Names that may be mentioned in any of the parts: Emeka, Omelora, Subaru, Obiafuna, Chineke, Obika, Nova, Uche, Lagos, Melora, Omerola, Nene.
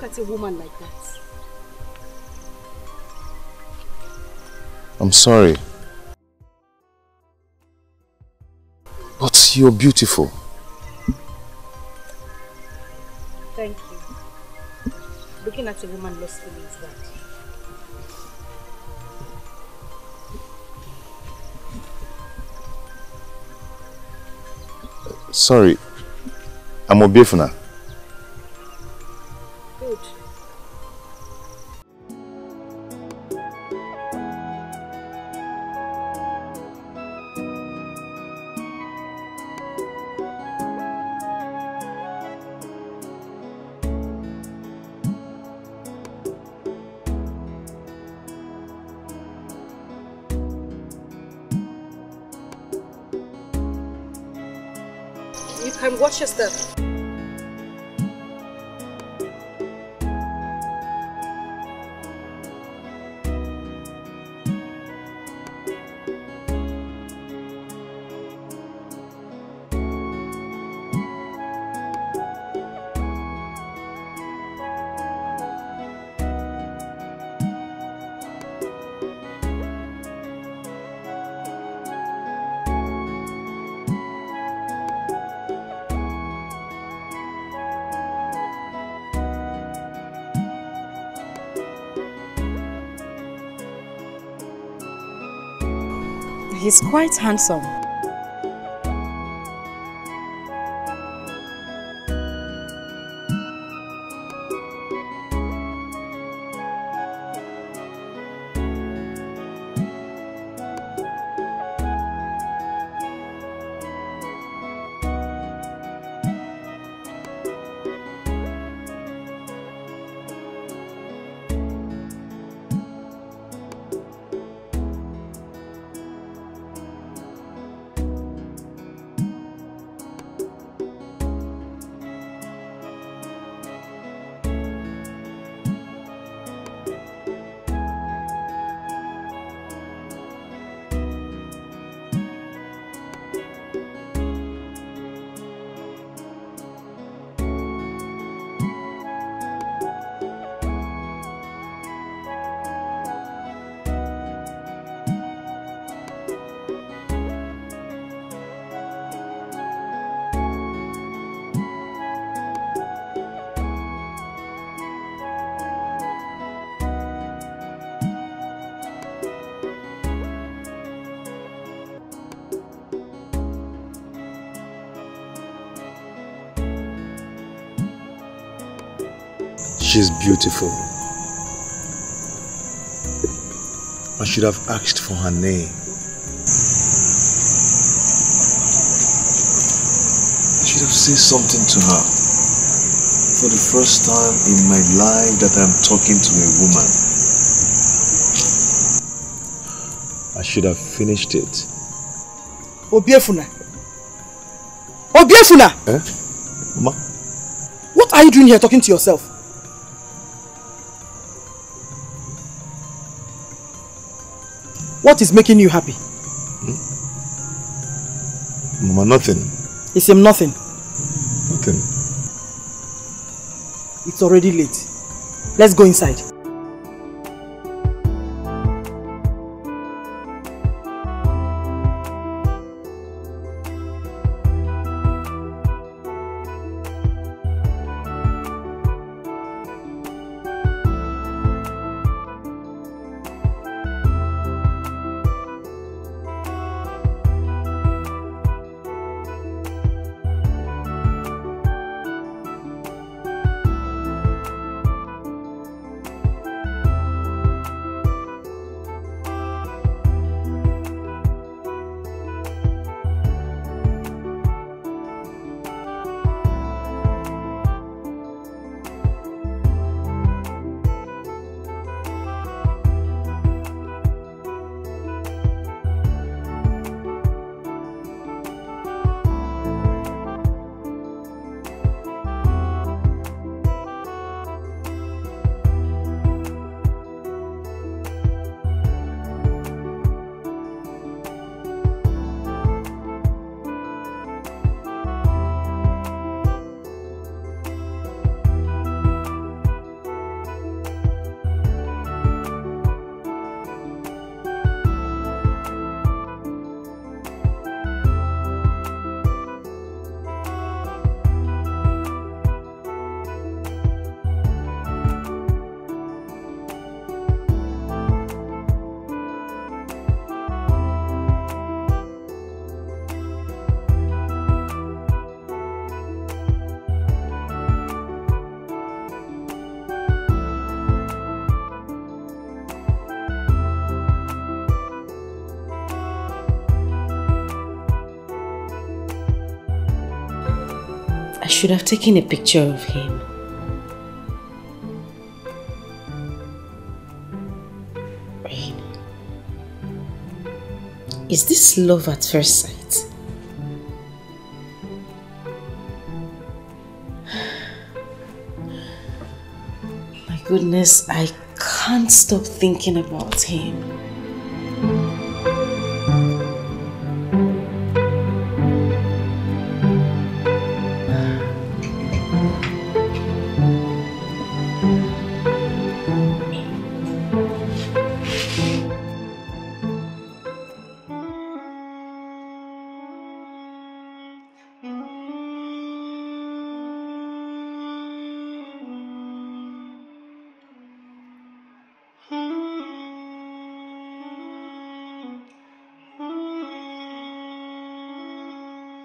look at a woman like that? I'm sorry. But you're beautiful. Thank you. Looking at a woman lustfully is that. Sorry, I'm Obiafuna. Good. Watch your step. He's quite handsome. She's beautiful. I should have asked for her name. I should have said something to her. For the first time in my life that I'm talking to a woman. I should have finished it. Obiafuna! Obiafuna! Eh? Mama? What are you doing here talking to yourself? What is making you happy? Mama, nothing. It's him nothing. Nothing. It's already late. Let's go inside. I should have taken a picture of him. Rain. Is this love at first sight? My goodness, I can't stop thinking about him.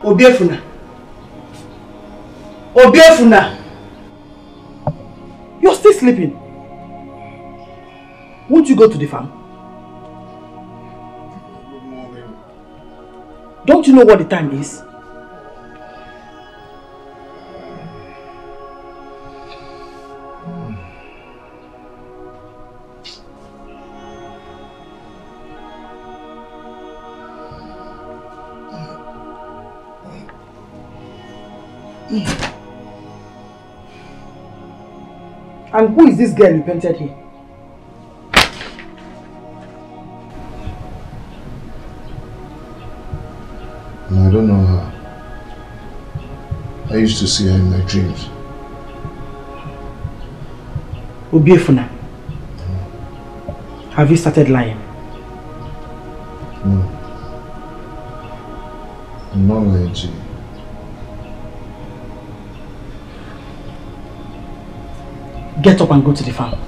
Obiafuna. Obiafuna. You're still sleeping. Won't you go to the farm? Don't you know what the time is? And who is this girl you painted here? No, I don't know her. I used to see her in my dreams. Obiafuna, have you started lying? No. I'm not lying to you. Get up and go to the farm.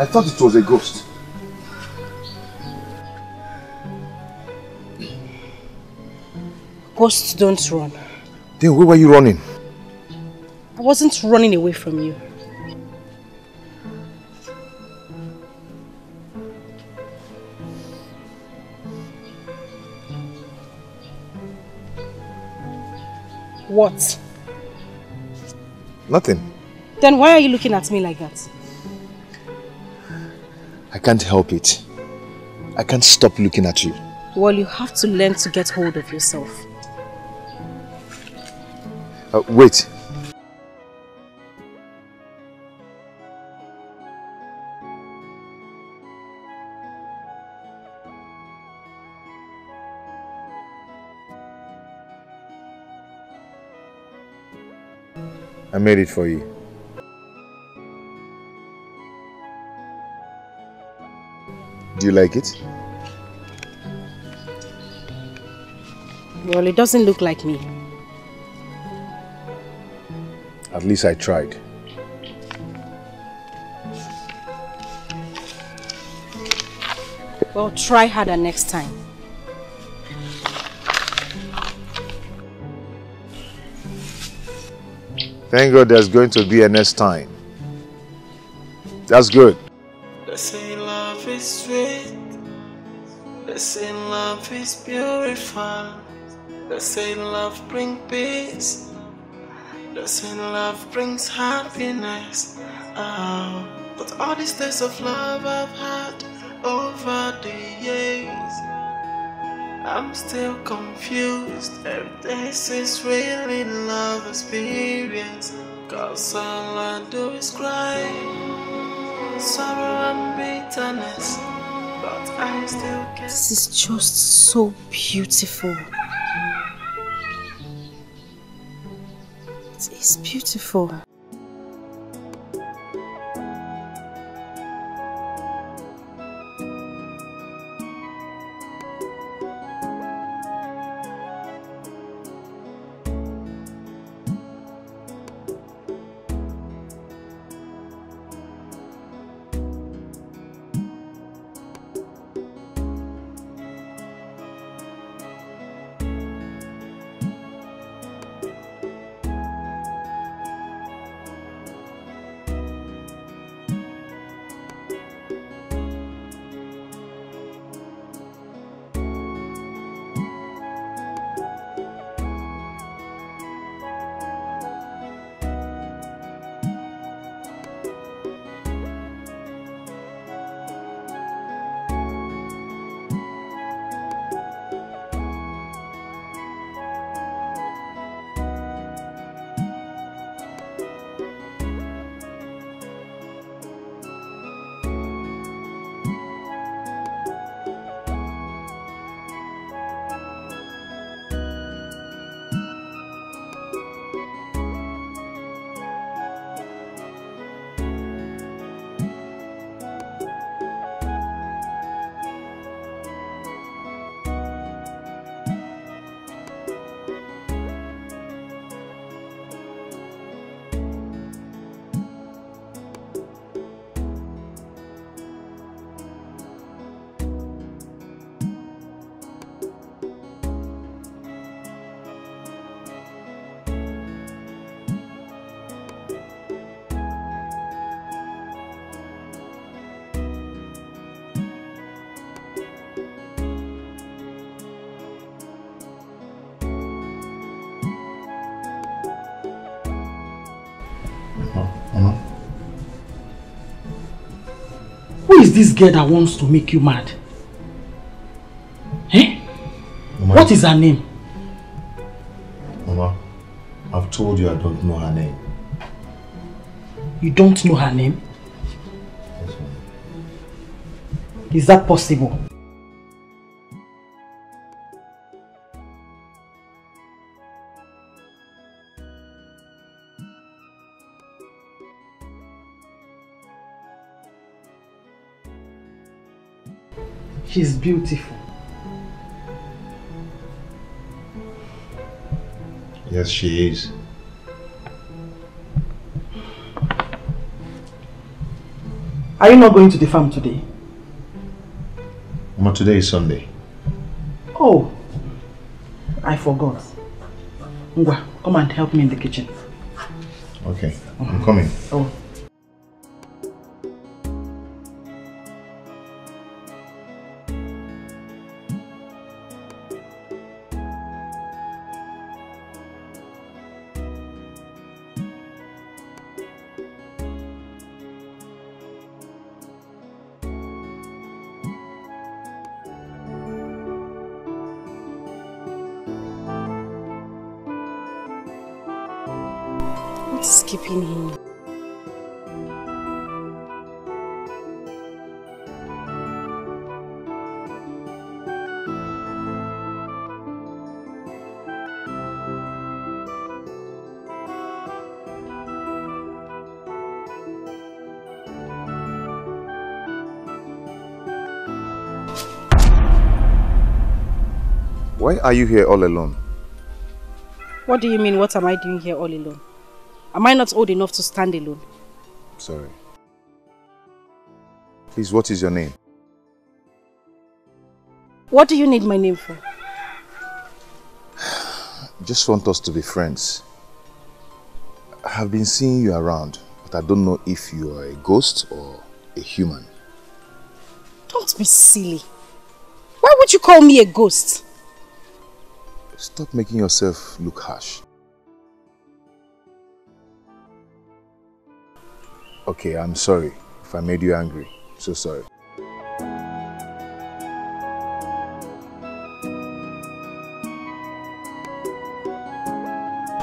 I thought it was a ghost. Ghosts don't run. Then where were you running? I wasn't running away from you. What? Nothing. Then why are you looking at me like that? I can't help it. I can't stop looking at you. Well, you have to learn to get hold of yourself. Wait. I made it for you. Do you like it? Well, it doesn't look like me. At least I tried. Well, try harder next time. Thank God there's going to be a next time. That's good. They say love is sweet. They say love is beautiful. They say love brings peace. They say love brings happiness. Oh, but all these days of love I've had over the years, I'm still confused if this is really love experience. Cause all I do is cry, sorrow and bitterness, but I still can't. This is just so beautiful. It is beautiful. This girl that wants to make you mad. Eh? Mama, what is her name? Mama, I've told you I don't know her name. You don't know her name? Yes, ma'am. Is that possible? She's beautiful. Yes, she is. Are you not going to the farm today? Mama, today is Sunday. Oh, I forgot. Ngwa, come and help me in the kitchen. Okay, I'm coming. Oh. What is keeping him? Why are you here all alone? What do you mean, what am I doing here all alone? Am I not old enough to stand alone? Sorry. Please, what is your name? What do you need my name for? Just want us to be friends. I have been seeing you around, but I don't know if you are a ghost or a human. Don't be silly. Why would you call me a ghost? Stop making yourself look harsh. Okay, I'm sorry if I made you angry. So sorry.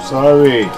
Sorry.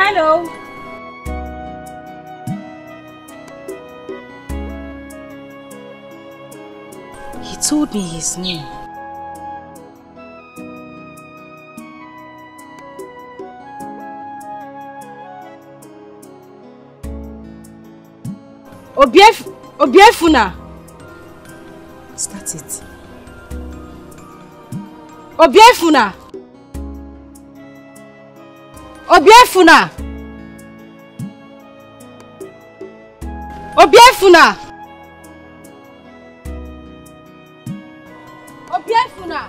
Hello. He told me his name. Obiafuna. What's that it? Obiafuna. Obiafuna. Obiafuna! Obiafuna!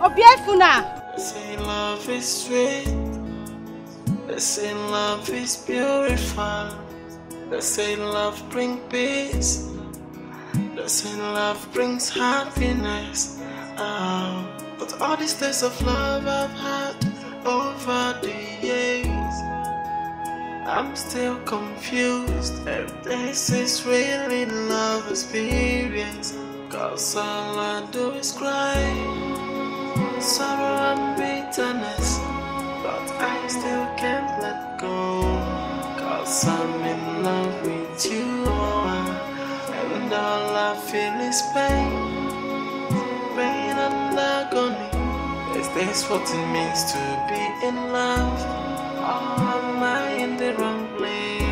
Obiafuna! They say love is sweet. They say love is purified. They say love brings peace. They say love brings happiness. But all these days of love I've had over the years, I'm still confused if this is really love experience, cause all I do is cry. sorrow and bitterness, but I still can't let go, 'cause I'm in love with you, and all I feel is pain, pain and agony. Is this what it means to be in love, or am I in the wrong lane?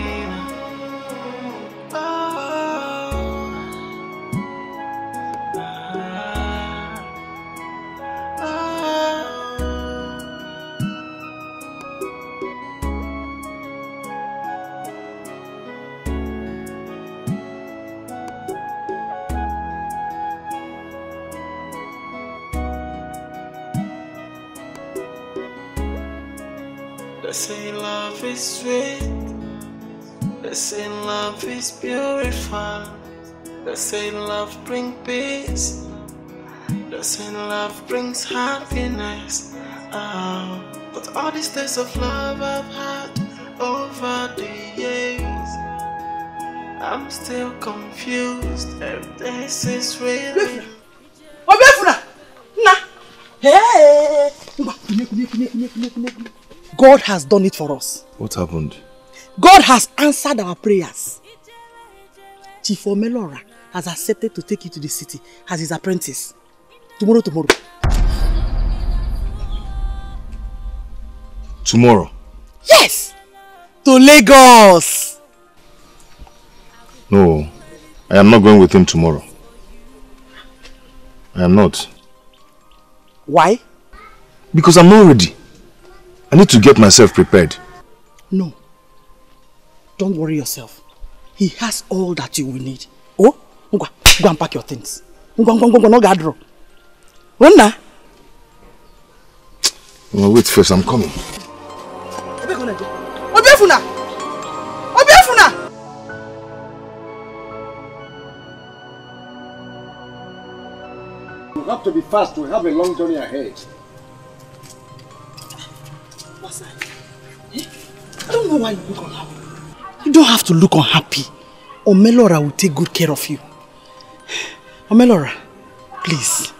They say love is sweet, they say love is beautiful, they say love brings peace, they say love brings happiness. Oh, but all these days of love I've had over the years, I'm still confused if this is real. Obiafuna! Na! Hey! God has done it for us. What happened? God has answered our prayers. Chief Omelora has accepted to take you to the city as his apprentice. Tomorrow. Tomorrow? Yes! To Lagos! No, I am not going with him tomorrow. I am not. Why? Because I'm not ready. I need to get myself prepared. No. Don't worry yourself. He has all that you will need. Oh, go and pack your things. No, wait first, I'm coming. Obiafuna! Obiafuna! You have to be fast. We have a long journey ahead. I don't know why you look unhappy. You don't have to look unhappy. Omelora will take good care of you. Omelora, please,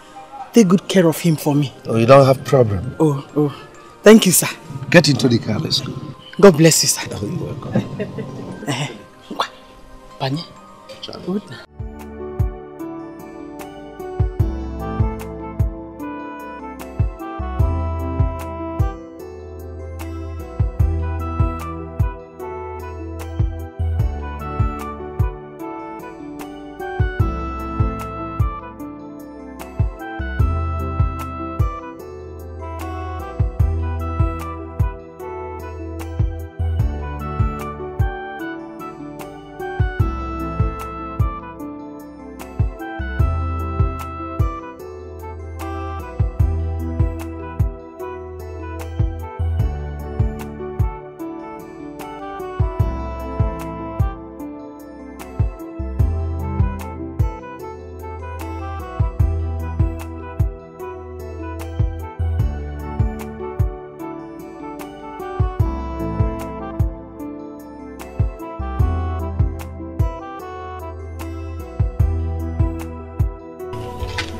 take good care of him for me. Oh, you don't have problem. Oh. Thank you, sir. Get into the car, let's go. God bless you, sir. Oh, you're welcome. Good.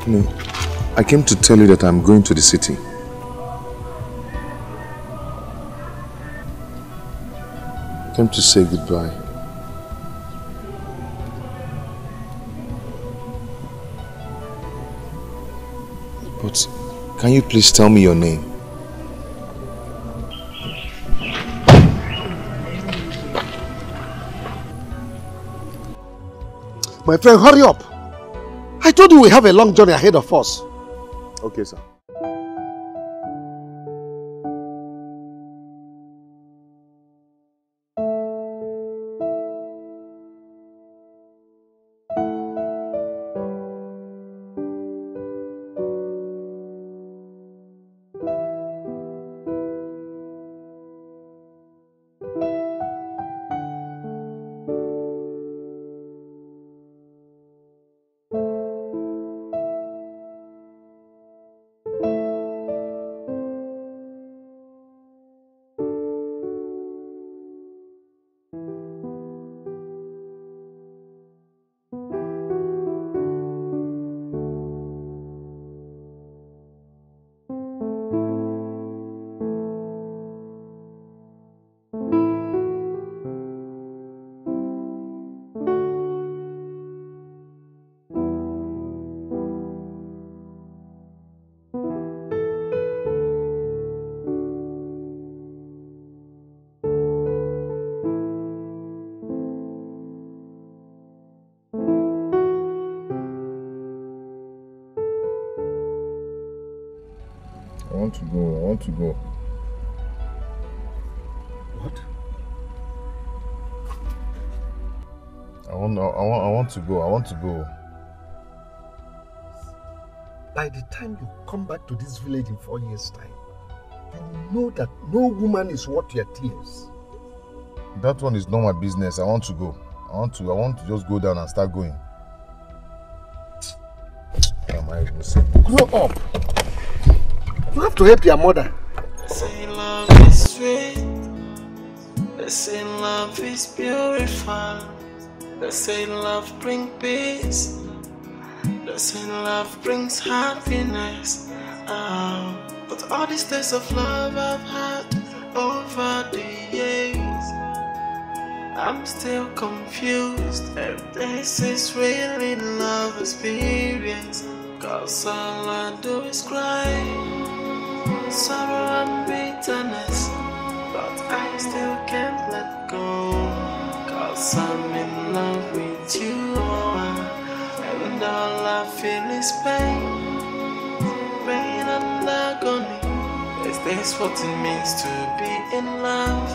No, I came to tell you that I'm going to the city. I came to say goodbye. But can you please tell me your name? My friend, hurry up! I told you we have a long journey ahead of us. Okay, sir. want to go. I want to go. What? I want to go. By the time you come back to this village in 4 years' time, you know that no woman is worth your tears. That one is not my business. I want to go. I want to just go down and start going. Grow up. You have to help your mother. Say love is sweet. They say love is beautiful. They say love brings peace. They say love brings happiness. But all these days of love I've had over the years, I'm still confused if this is really love experience. Cause all I do is cry, sorrow and bitterness, but I still can't let go. Cause I'm in love with you, and all I feel is pain, pain and agony. Is this what it means to be in love?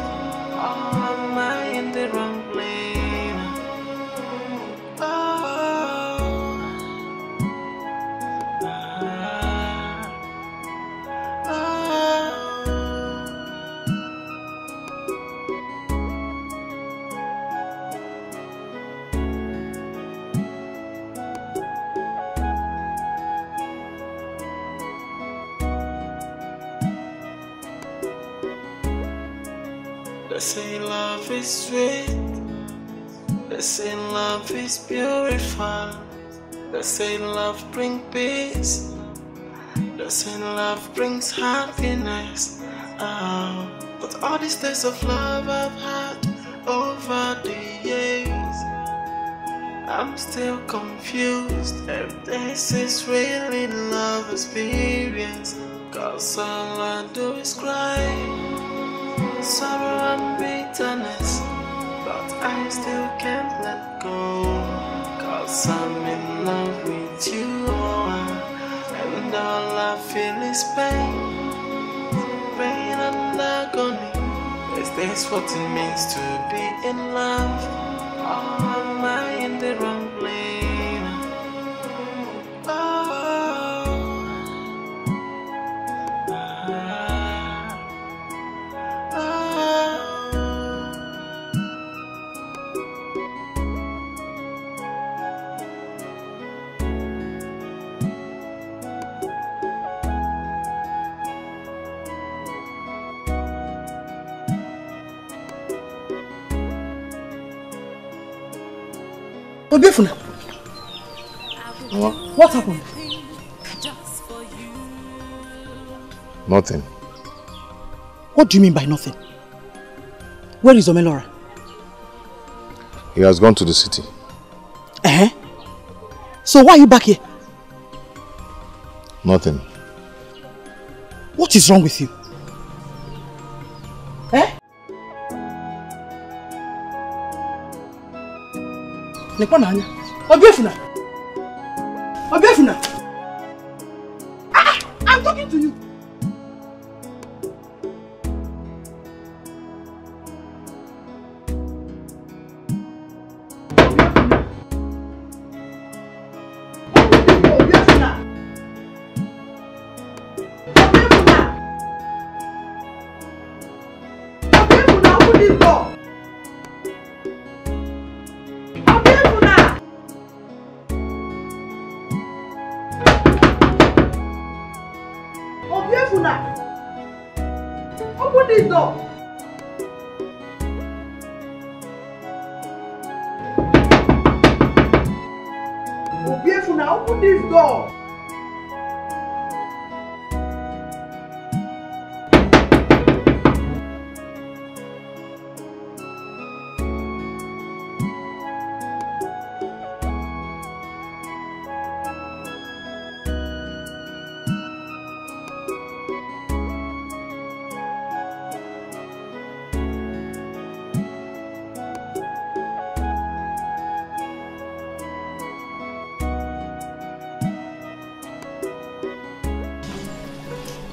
Or am I in the wrong plane? They say love is sweet. They say love is beautiful. They say love brings peace. They say love brings happiness. But all these days of love I've had over the years, I'm still confused if this is really love experience. Cause all I do is cry, sorrow and bitterness, but I still can't let go. Cause I'm in love with you, and all I feel is pain, pain and agony. Is this what it means to be in love? Or am I in the wrong plane? Obiafuna, what happened? Nothing. What do you mean by nothing? Where is Omelora? He has gone to the city. So why are you back here? Nothing. What is wrong with you? Obiafuna! I'm talking to you!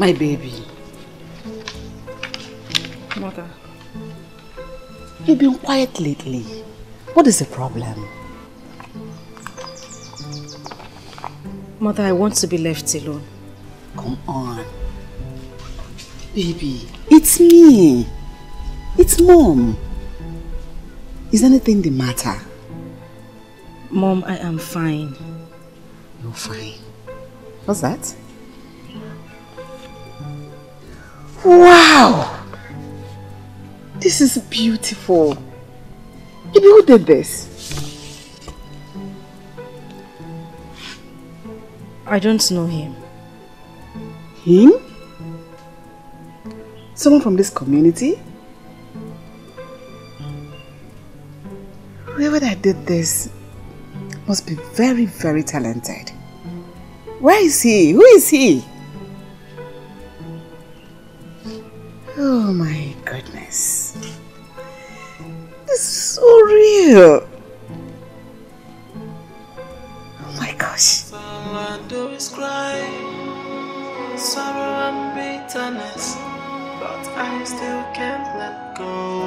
My baby. Mother. You've been quiet lately. What is the problem? Mother, I want to be left alone. Come on. Baby, it's me. It's Mom. Is anything the matter? Mom, I am fine. You're fine. What's that? Wow! This is beautiful. Baby, who did this? I don't know him. Him? Someone from this community? Whoever that did this must be very, very talented. Where is he? Who is he? Oh my goodness. This is so real. Oh my gosh. Do is cry, sorrow and bitterness, but I still can't let go,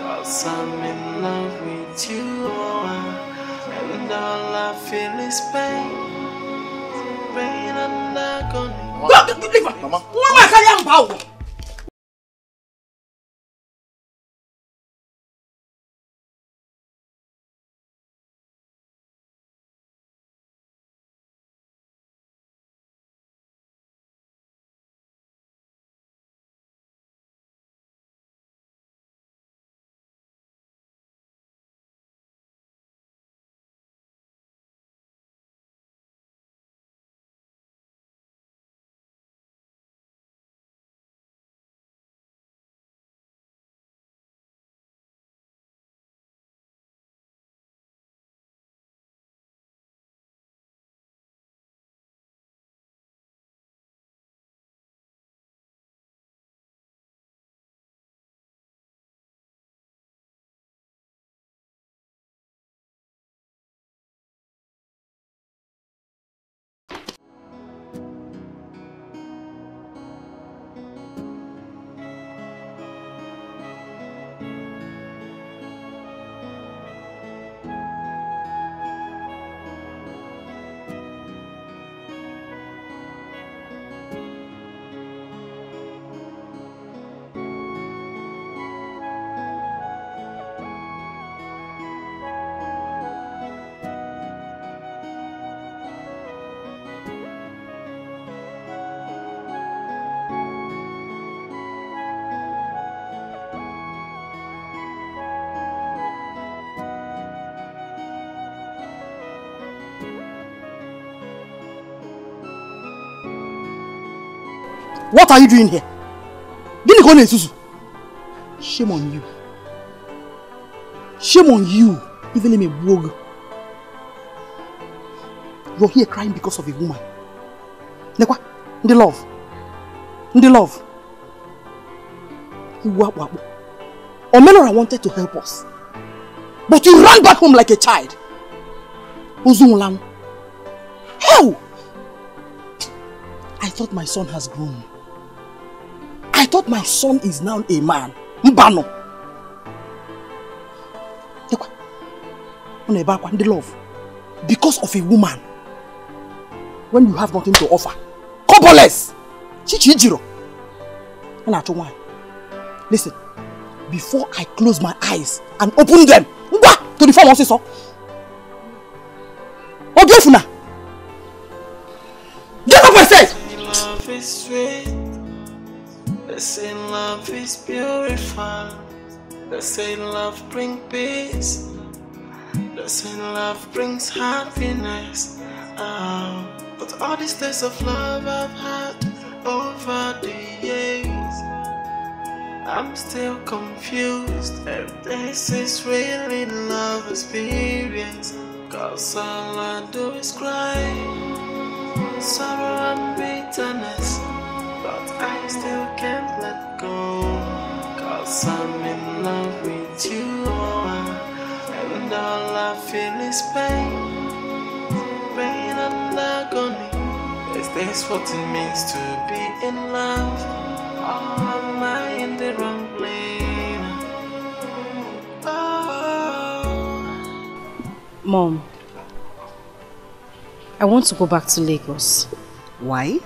cause I'm in love with you, and all I feel is pain, rain and agony. What are you doing here? Shame on you. Shame on you. Even me blog. You're here crying because of a woman. The love. Omelora wanted to help us, but you ran back home like a child. How? I thought my son has grown. I thought my son is now a man. Mbano. The love. Because of a woman. When you have nothing to offer. Coboless. Chichijiro. Listen. Before I close my eyes and open them. To the form of sister. Obiafuna. Get up and say. Love is sweet. They say love is beautiful. They say love brings peace. They say love brings happiness. But all these days of love I've had over the years, I'm still confused if this is really love experience. Cause all I do is cry, sorrow and bitterness, but I still can't let go, cause I'm in love with you, and all I feel is pain, rain and agony. Is this That's what it means to be in love. Oh, am I in the wrong lane? Oh. Mom, I want to go back to Lagos. Why?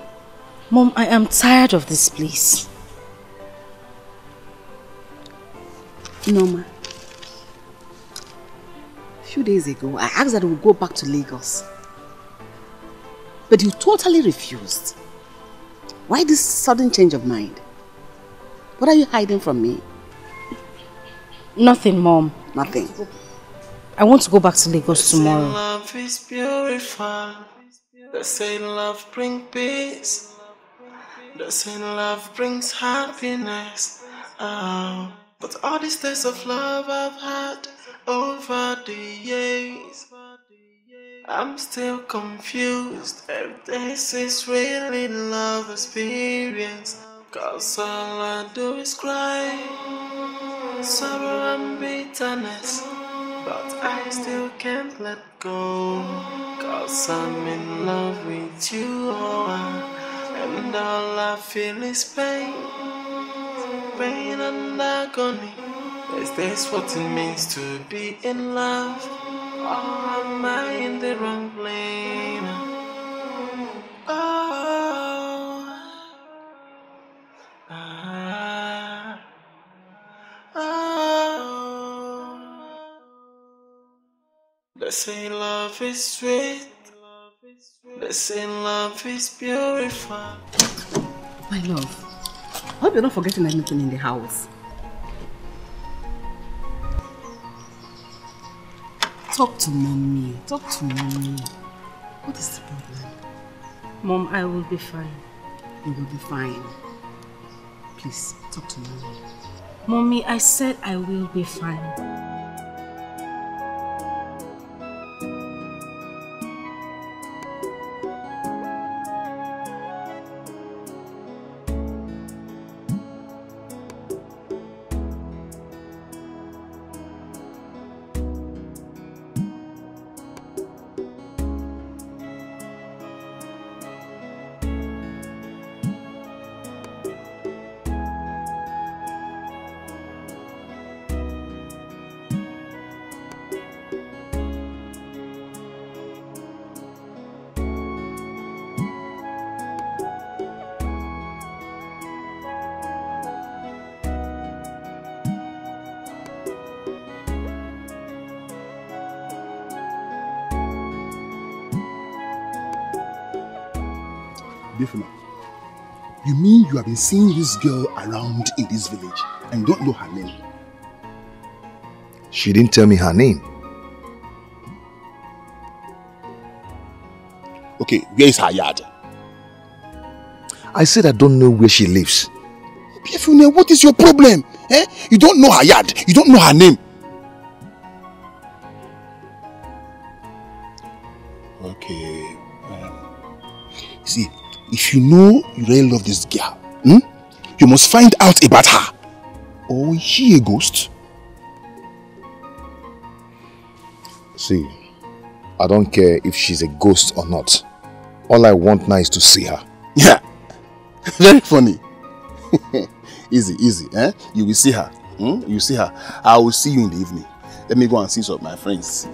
Mom, I am tired of this place. Norma, a few days ago, I asked that we go back to Lagos. But you totally refused. Why this sudden change of mind? What are you hiding from me? Nothing, Mom. Nothing. I want to go back to Lagos tomorrow. Love is beautiful. The same love brings peace. The same love brings happiness. Oh. But all these days of love I've had over the years, I'm still confused if this is really love experience. Cause all I do is cry, sorrow and bitterness, but I still can't let go. Cause I'm in love with you, and all I feel is pain and agony. Is this what it means to be in love? Or am I in the wrong lane? Oh, ah, oh. They say love is sweet. They say love is beautiful. My love, I hope you're not forgetting anything in the house. Talk to mommy. Talk to mommy. What is the problem? Mom, I will be fine. You will be fine. Please, talk to mommy. Mommy, I said I will be fine. You mean you have been seeing this girl around in this village and don't know her name? She didn't tell me her name. Okay, where is her yard? I said I don't know where she lives. Obiafuna, what is your problem? Eh? You don't know her yard. You don't know her name. Okay. See, if you know you really love this girl, you must find out about her. Or is she a ghost? See, I don't care if she's a ghost or not. All I want now is to see her. Yeah, very funny. easy, eh? You will see her. You see her. I will see you in the evening. Let me go and see some of my friends.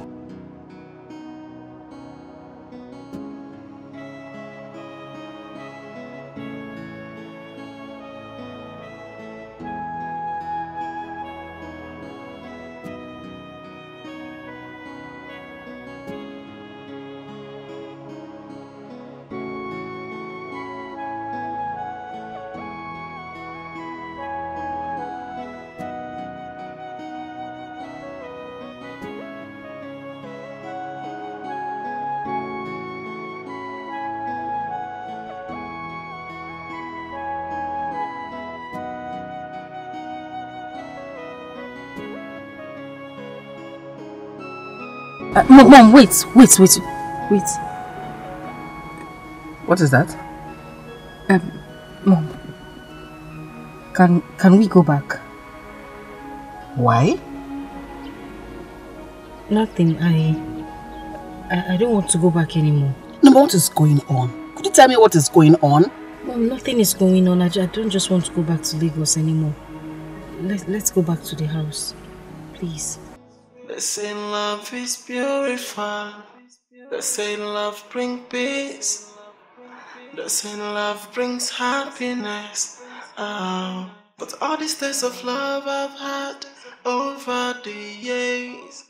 Mom, wait. What is that? Mom, can we go back? Why? Nothing, I don't want to go back anymore. No, but what is going on? Could you tell me what is going on? Well, nothing is going on. I don't just want to go back to Lagos anymore. Let's go back to the house, please. They say love is beautiful. They say love brings peace. They say love brings happiness. Oh. But all these days of love I've had over the years,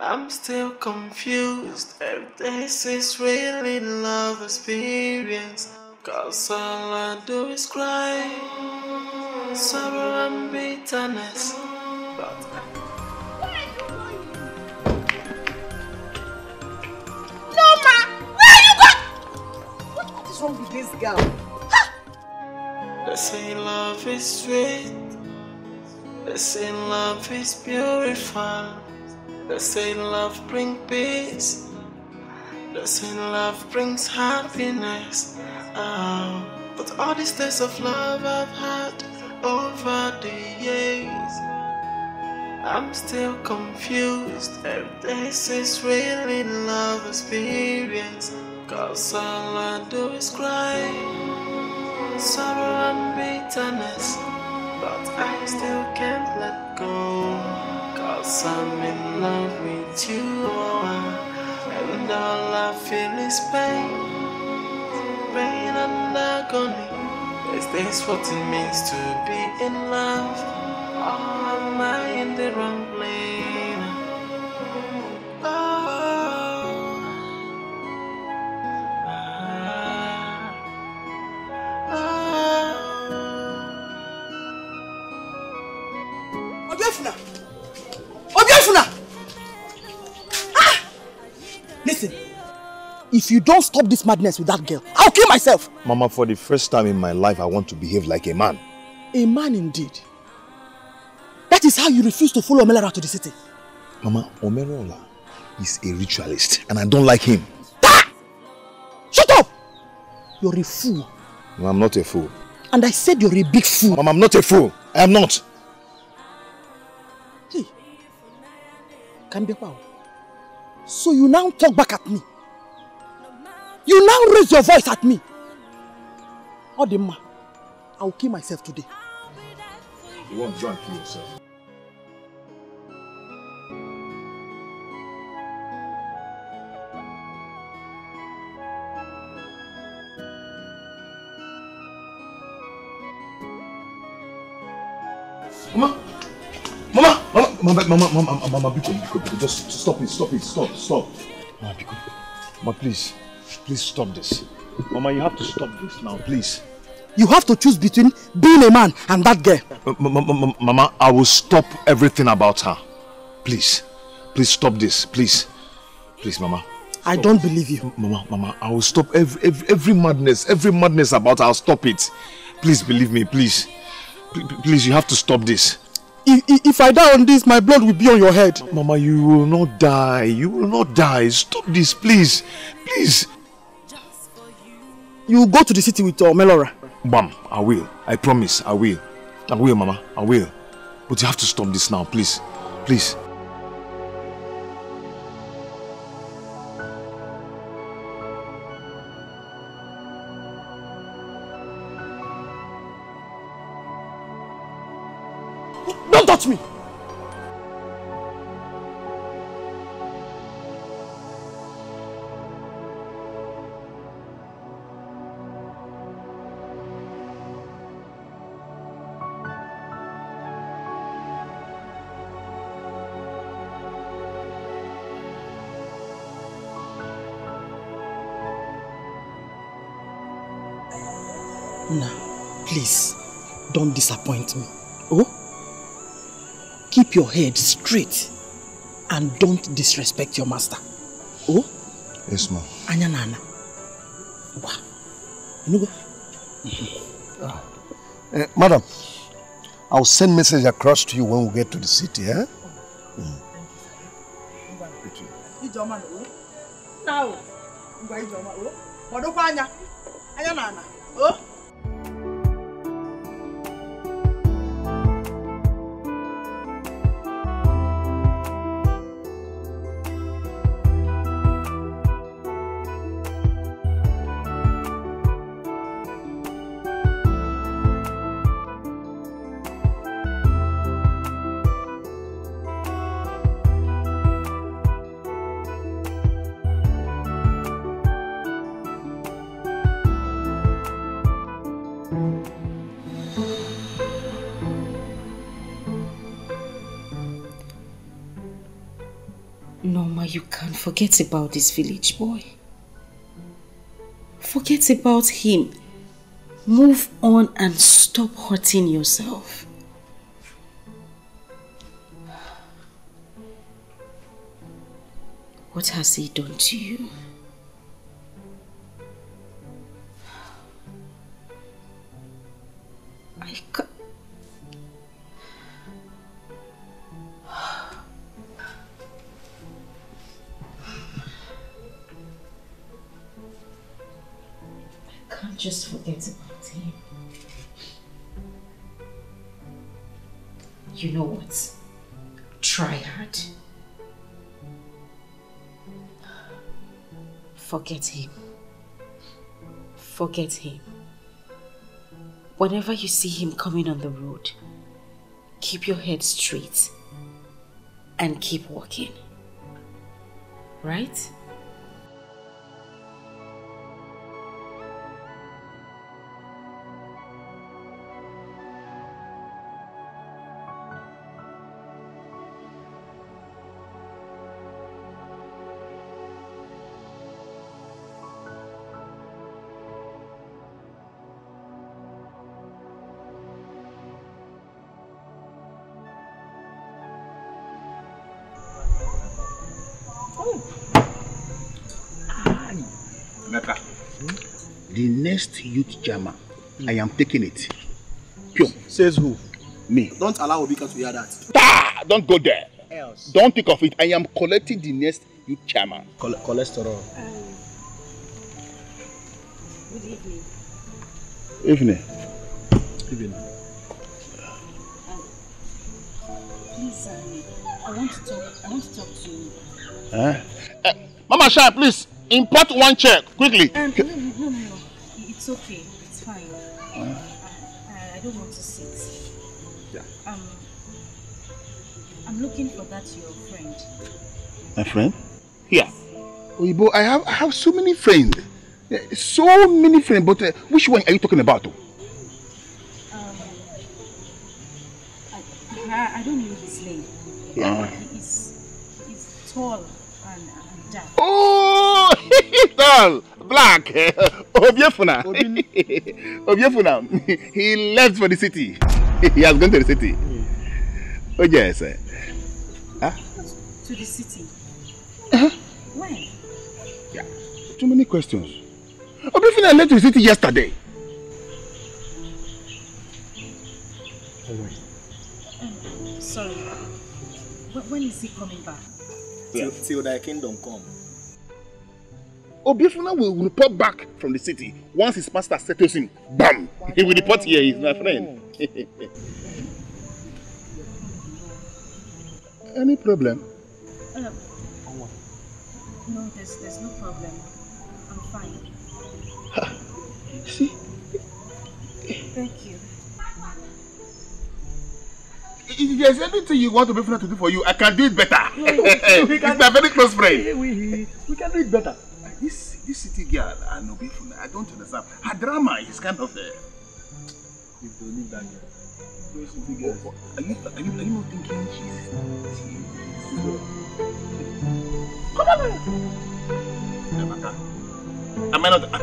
I'm still confused if this is really love experience. Cause all I do is cry, sorrow and bitterness. But no ma, where are you going? What is wrong with this girl? Ha! They say love is sweet. They say love is beautiful. They say love brings peace. They say love brings happiness. Oh, but all these days of love I've had over the years, I'm still confused if this is really love experience. Cause all I do is cry, sorrow and bitterness. But I still can't let go, cause I'm in love with you. And all I feel is pain, pain and agony. Is this what it means to be in love? Or am I in the wrong lane? Oh. Obiafuna! Obiafuna! Ah! Listen, if you don't stop this madness with that girl, I'll kill myself! Mama, for the first time in my life, I want to behave like a man. A man indeed. That is how you refuse to follow Omelora to the city. Mama, Omerola is a ritualist and I don't like him. Ah! Shut up! You're a fool. Mama, I'm not a fool. And I said you're a big fool. Mama, I'm not a fool. I am not. Hey. Kambiapao. So you now talk back at me. You now raise your voice at me. Odema, I will kill myself today. You won't drink yourself. Mama, Biko, just stop. Mama, Biko, Mama, please. Please stop this. Mama, you have to stop this now, please. You have to choose between being a man and that girl. Mama, I will stop everything about her. Please. Please stop this. Please. Please, Mama. Stop. I don't believe you. Mama, I will stop every madness about her. I'll stop it. Please believe me, please. Please, you have to stop this. If I die on this, my blood will be on your head. Mama, you will not die. You will not die. Stop this, please. Please. You go to the city with Melora. Mom, I will. I promise, I will. I will, Mama. I will. But you have to stop this now, please. Please. Don't touch me! Please, don't disappoint me, oh? Keep your head straight and don't disrespect your master, oh? Yes, ma'am. Anya nana. Wow. You know what? Madam, I'll send message across to you when we get to the city, eh? Mm. Oh? you can forget about this village boy. Forget about him. Move on and stop hurting yourself. What has he done to you? I can't. Just forget about him. You know what? Try hard. Forget him. Forget him. Whenever you see him coming on the road, keep your head straight and keep walking. Right? The next youth jammer, I am taking it. Pure. Says who? Me. Don't allow Obika to hear that. Ah, don't go there. Else. Don't think of it. I am collecting the next youth jammer. Cholesterol. Good evening. Evening. Evening. Please, I want to talk to you. Huh? Mama Shah, please, import one chair, quickly. No. It's okay, it's fine. I don't want to sit. Yeah. I'm looking for that your friend. My friend? Yeah. Oyibo, I have so many friends. So many friends, but which one are you talking about? I don't know his name. Yeah. He's tall and dark. Oh, he's tall! Black! Obiafuna! Obiafuna! He left for the city. He has gone to the city. Oh yes. Huh? To the city? Uh-huh. Why? Yeah. Too many questions. Obiafuna left to the city yesterday. Oh, wait. Sorry. When is he coming back? Yeah. Till thy kingdom come. Obiafuna will report back from the city. Once his master settles him, bam! He will report here, he's my friend. Any problem? No, there's no problem. I'm fine. See? Thank you. If there's anything you want Obiafuna to do for you, I can do it better. It's my very close friend. We can do it better. This city girl and Obiafuna, I don't understand. Her drama is kind of there. If they leave that girl, those city girls. Are you not thinking she's... Come on! Never. Am I not... Come on!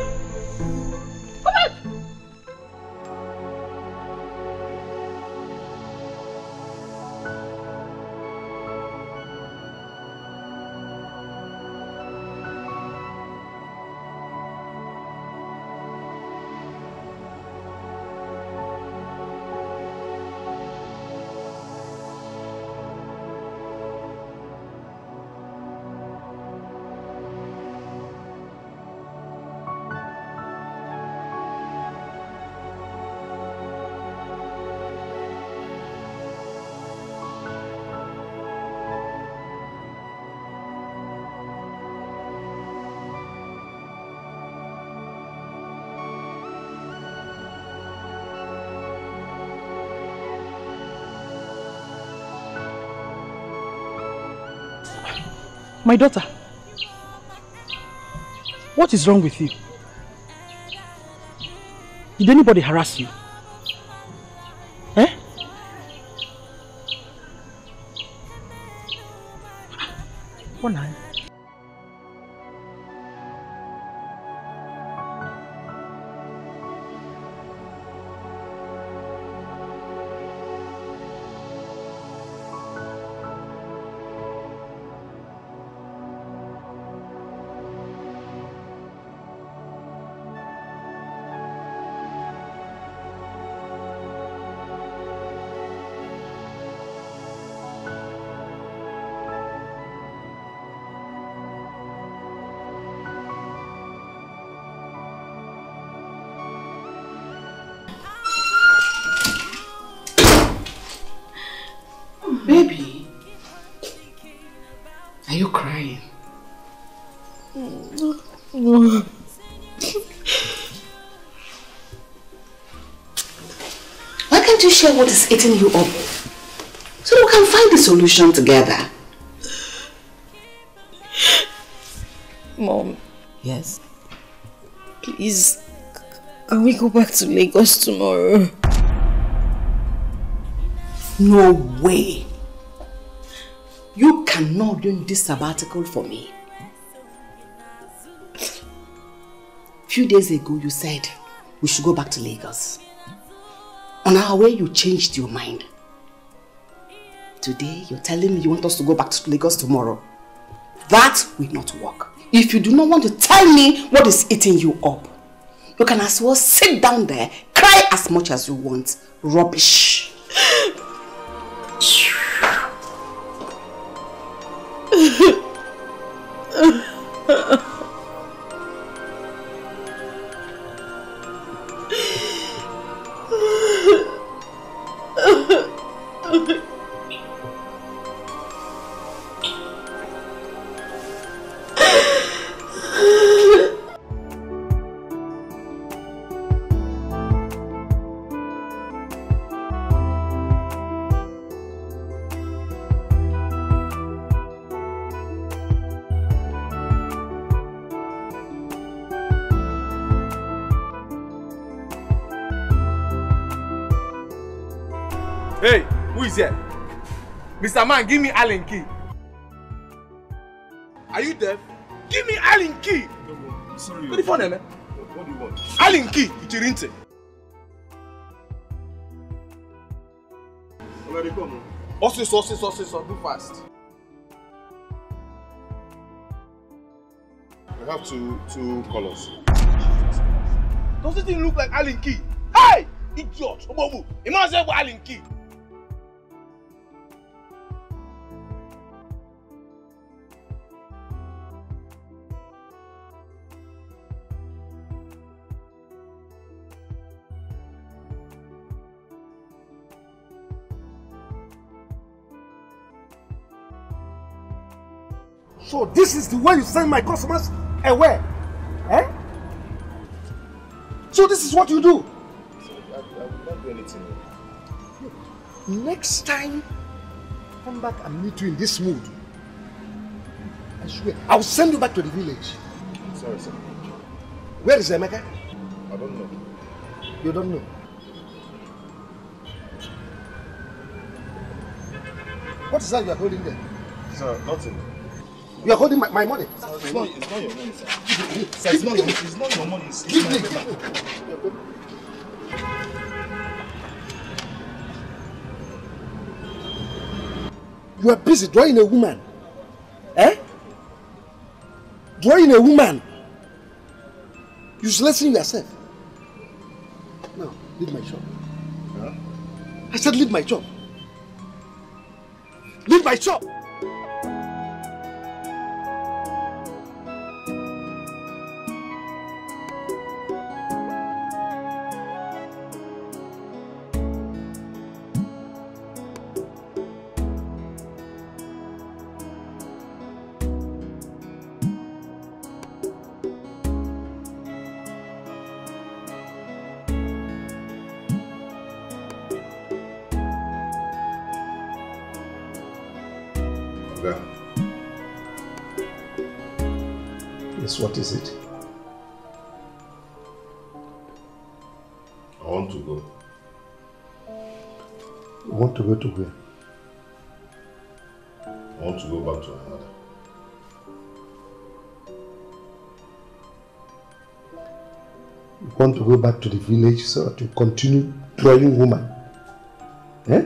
My daughter, what is wrong with you? Did anybody harass you? Eh? One night. Why can't you share what is eating you up so we can find the solution together? Mom. Yes? Please, can we go back to Lagos tomorrow? No way! You cannot do this sabbatical for me. A few days ago you said we should go back to Lagos. On our way you changed your mind. Today you're telling me you want us to go back to Lagos tomorrow. That will not work. If you do not want to tell me what is eating you up, you can as well sit down there, cry as much as you want. Rubbish. Mr. Man, give me Allen key. Are you deaf? Give me Allen key. No, sorry. What do you want, man? What do you want? Allen key. Ichirinte. Where they come? Also, do fast. We have two colors. Does it even look like Allen key? Hey, idiot! Obobu, imagine what Allen key. So this is the way you send my customers away, eh? So this is what you do? Sorry, I will not do anything. Next time, come back and meet you in this mood. I swear, I will send you back to the village. Sorry, sir. Where is Emeka? I don't know. You don't know? What is that you are holding there? Sir, nothing. You are holding my money. It's not your money, sir. Sir, it's not your money. It's my paper. You are busy drawing a woman. Eh? Drawing a woman. You're slashing yourself. No, leave my shop. Huh? I said leave my job. Leave my shop! What is it? I want to go. You want to go to where? I want to go back to my mother. You want to go back to the village so that you continue drawing woman? Eh?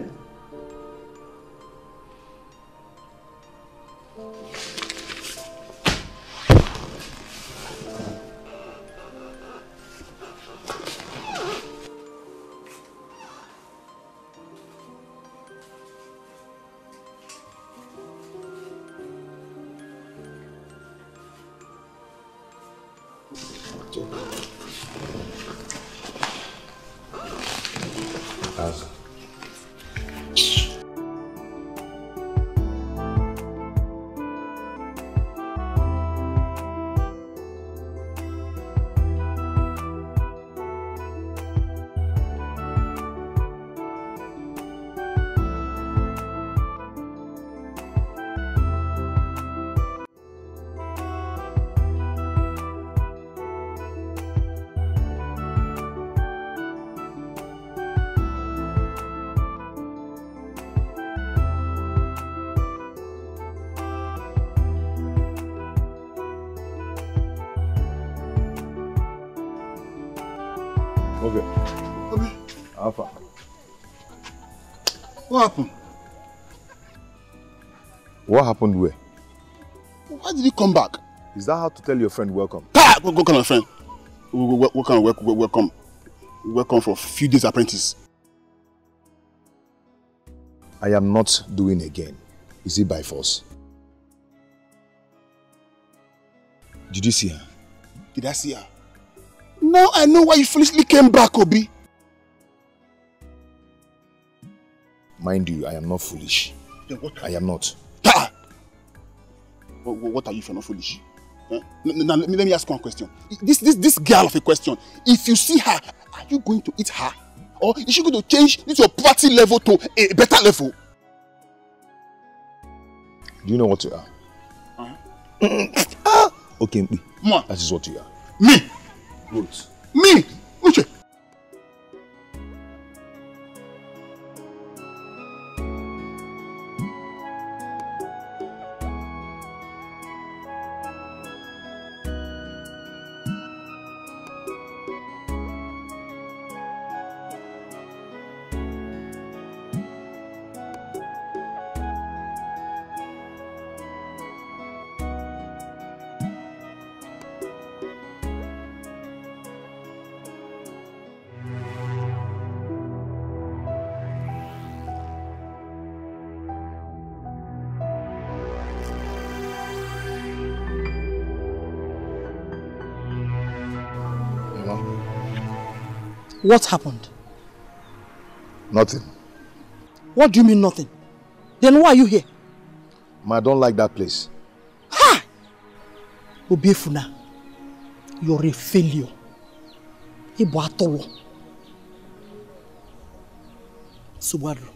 Okay. Obi. Alpha. What happened? What happened where? Why did he come back? Is that how to tell your friend welcome? What kind of friend? What kind of welcome? Welcome for a few days apprentice. I am not doing again. Is it by force? Did you see her? Did I see her? Now I know why you foolishly came back, Obi. Mind you, I am not foolish. Then what? I am not. Ha! What are you if you're not foolish? Huh? Now, let me ask one question. This girl of a question, if you see her, are you going to eat her? Or is she going to change this your party level to a better level? Do you know what you are? Uh-huh. Okay, me. Ma. That is what you are. Me. Good. Me. Uche. What happened? Nothing. What do you mean nothing? Then why are you here? Ma, I don't like that place. Ha! Obiafuna, you're a failure. Ibuatolo. Subaru.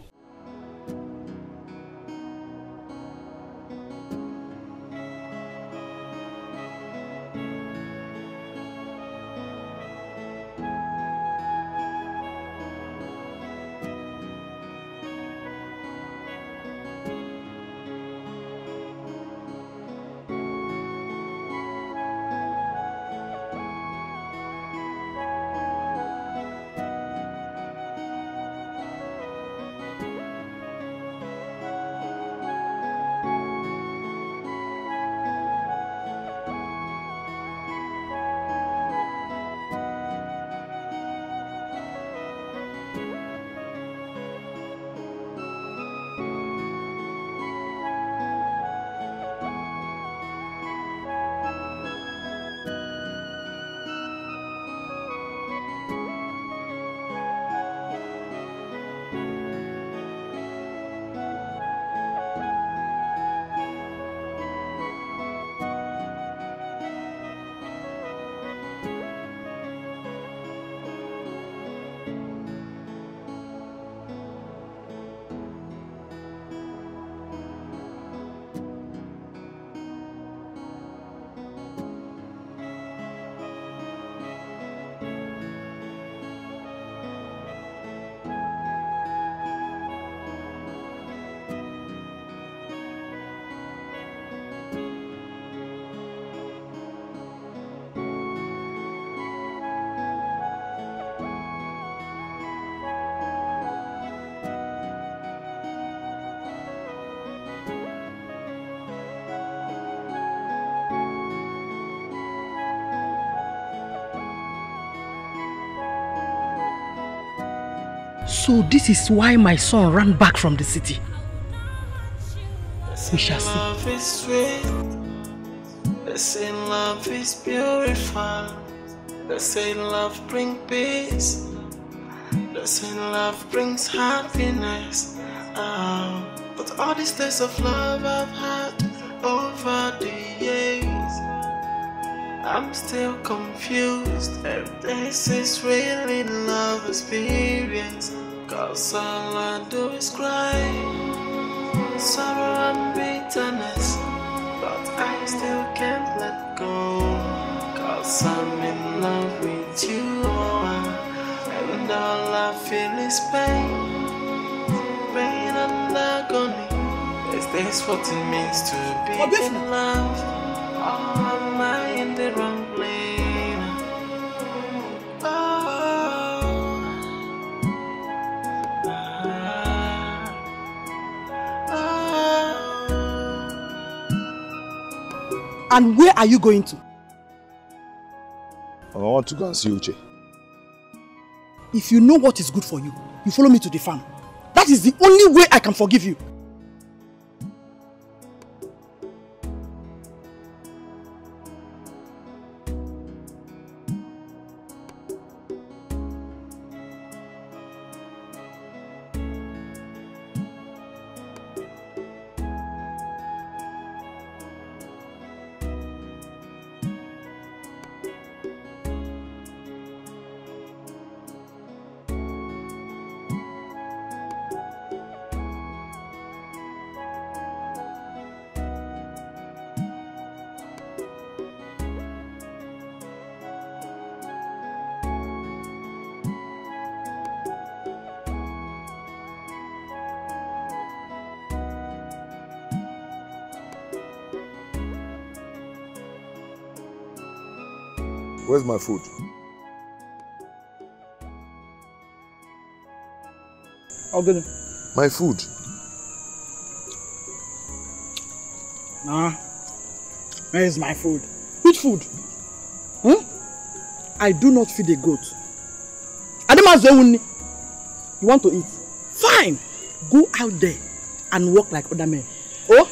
So this is why my son ran back from the city. We shall see. Love is sweet. They say love is purified. They say love brings peace. They say love brings happiness. But all these days of love I've had over the years, I'm still confused if this is really love experience. Cause all I do is cry, sorrow and bitterness, but I still can't let go. Cause I'm in love with you, and all I feel is pain, pain and agony. Is this what it means to be in love? Or am I in the wrong lane? Oh. And where are you going to? I want to go and see Uche. If you know what is good for you, you follow me to the farm. That is the only way I can forgive you. Where's my food? My food. Nah. Where is my food? Which food? Huh? I do not feed a goat. You want to eat? Fine. Go out there and walk like other men. Oh?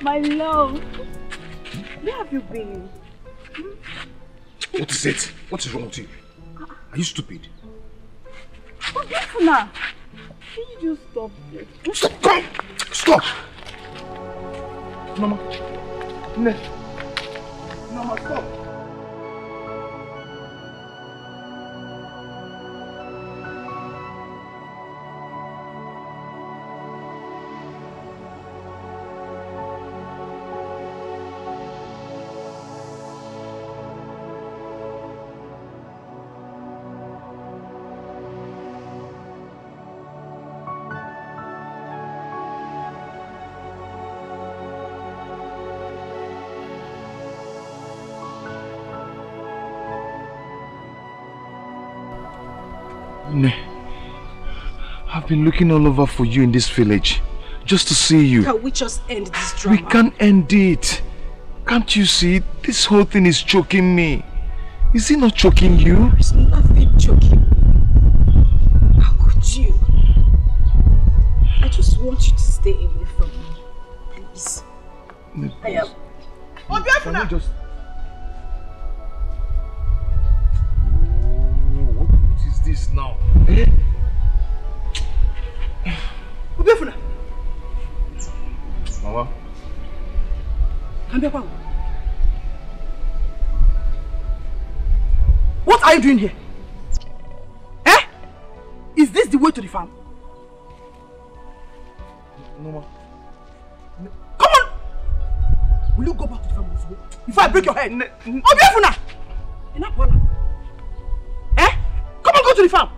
My love, where have you been? What is it? What is wrong with you? Are you stupid? Obiafuna, can you just stop this? Stop! Come! Stop! Mama, Nene, Mama, stop! I've been looking all over for you in this village, just to see you. Can we just end this drama? We can't end it. Can't you see? This whole thing is choking me. Is it not choking you? There's nothing choking me. How could you? I just want you to stay away from me. Please. No, please. I am. Can we just... this now. Eh? Obiafuna. Mama. What are you doing here? Eh? Is this the way to the farm? No, ma. No. Come on! Will you go back to the farm before I break your head? Obiafuna! Enough. Go to the farm.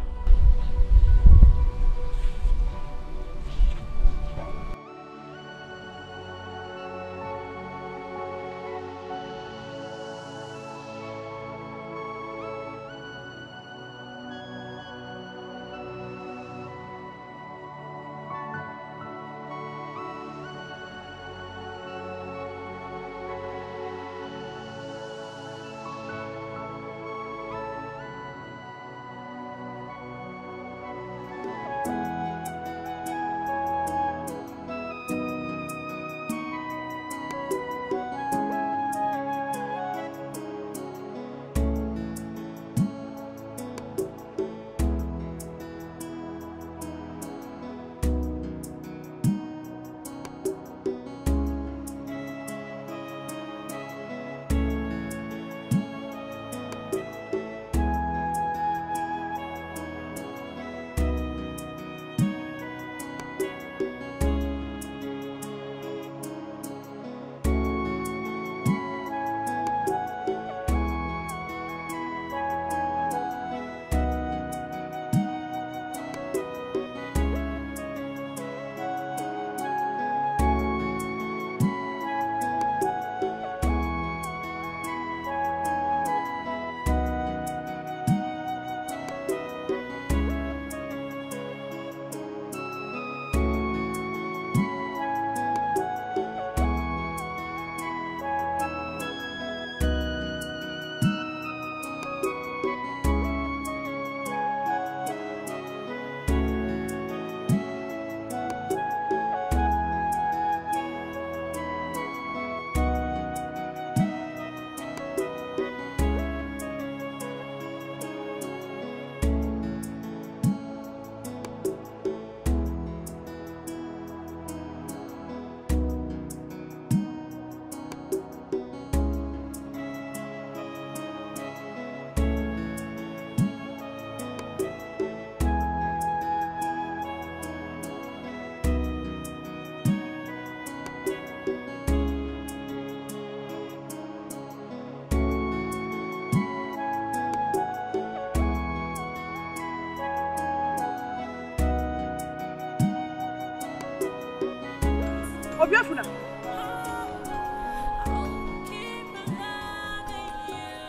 Obiafuna!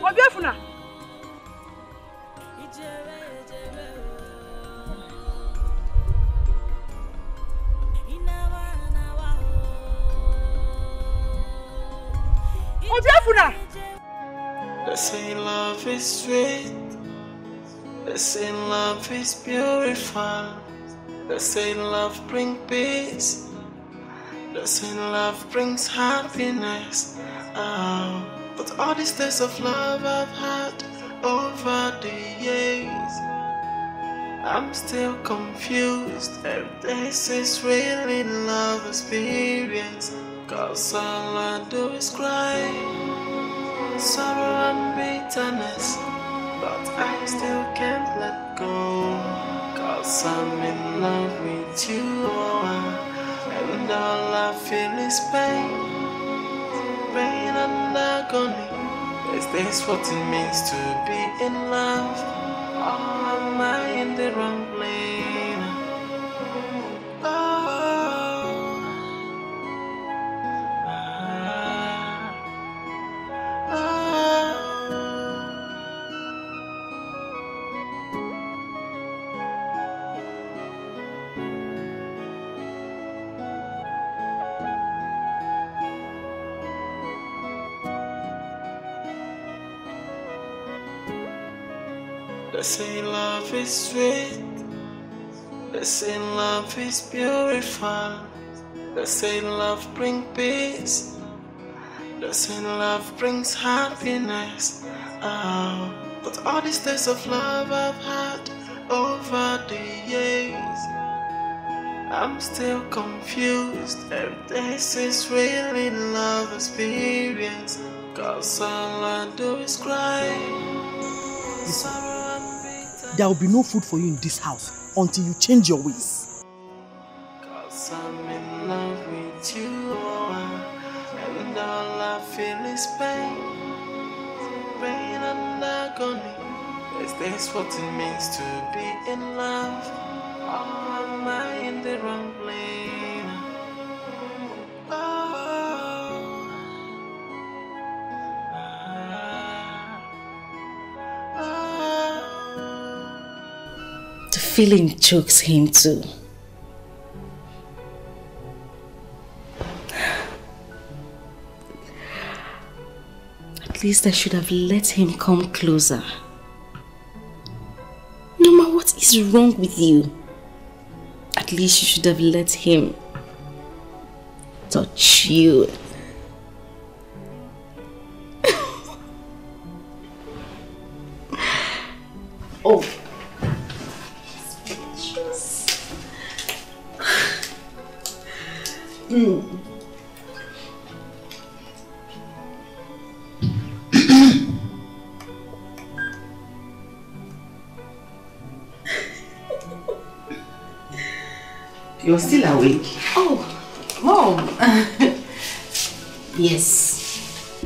Obiafuna! Obiafuna! They say love is sweet. They say love is beautiful. They say love brings peace. They say love brings happiness. Oh, but all these days of love I've had over the years, I'm still confused if this is really love experience. Cause all I do is cry, sorrow and bitterness, but I still can't let go. Cause I'm in love with you, and all I feel is pain, pain and agony. Is this what it means to be in love? Or am I in the wrong lane? They say love is sweet. They say love is beautiful. They say love brings peace. They say love brings happiness. Oh, but all these days of love I've had over the years, I'm still confused if this is really love experience. Cause all I do is cry. There will be no food for you in this house until you change your ways. Cause I'm in love with you, and all I feel is pain, pain and agony. Is this what it means to be in love? Or am I in the wrong lane? Feeling chokes him too. At least I should have let him come closer. Noma, what is wrong with you? At least you should have let him touch you. Oh. Mm. You're still awake. Oh, Mom. Yes.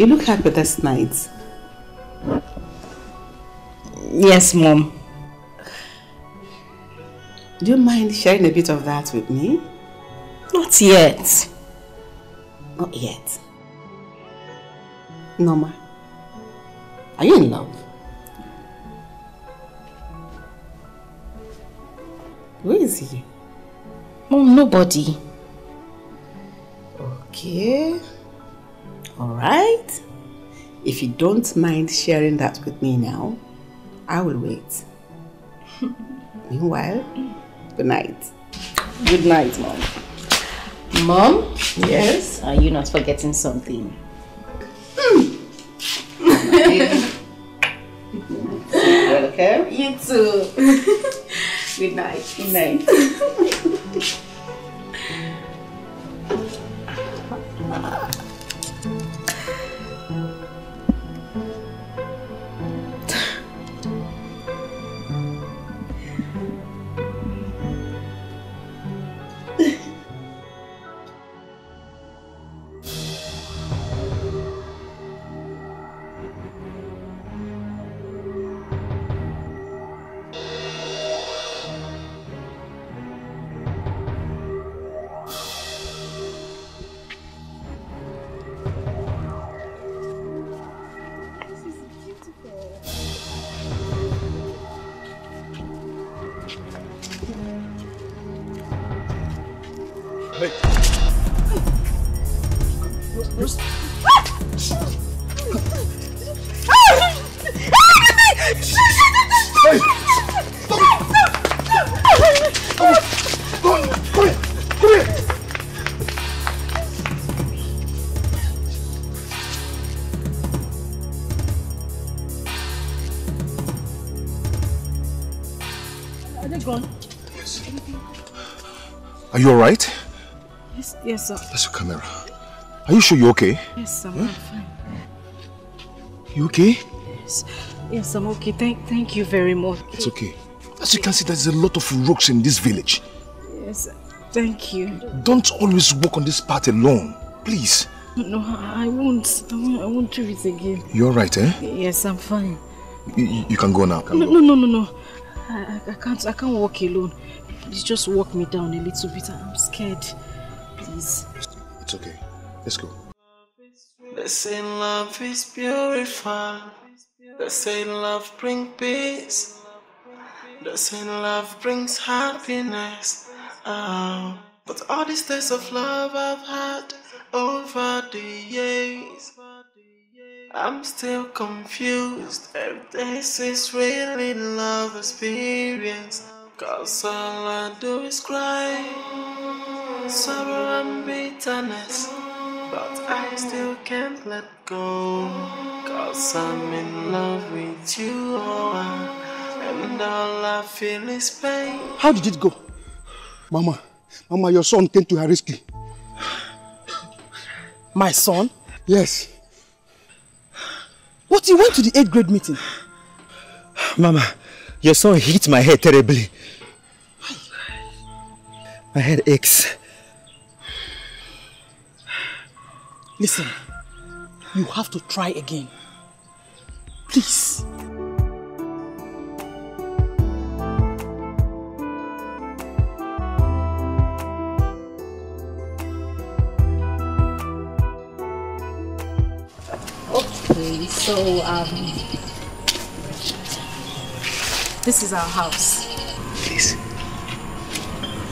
You look happy this night. Yes, Mom. Do you mind sharing a bit of that with me? Not yet. Not yet. Norma, are you in love? Where is he? Mom, nobody. Okay. Alright. If you don't mind sharing that with me now, I will wait. Meanwhile, good night. Good night, Mom. Mom? Yes? Are you not forgetting something? Okay? You too. Good night. Good night. Bruce. Are you alright? Yes, yes, sir. That's your camera. Are you sure you're okay? Yes, sir. I'm fine. You okay? Yes. Yes, I'm okay. Thank you very much. It's okay. As you can see, there's a lot of rocks in this village. Yes, thank you. Don't always walk on this path alone. Please. No, I won't. I won't do it again. You're alright, eh? Yes, I'm fine. You can go now. No. I can't walk alone. You just walk me down a little bit. I'm scared. Please. It's okay. Let's go. They say love is beautiful. They say love brings peace. They say love brings happiness. Oh. But all these days of love I've had over the years, I'm still confused if this is really love experience. Cause all I do is cry, sorrow and bitterness, but I still can't let go. Cause I'm in love with you, and all I feel is pain. How did it go? Mama, your son came to her rescue. My son? Yes. What, he went to the 8th grade meeting? Mama, your son hit my head terribly. My head aches. Listen, you have to try again. Please. Okay, so this is our house. Please.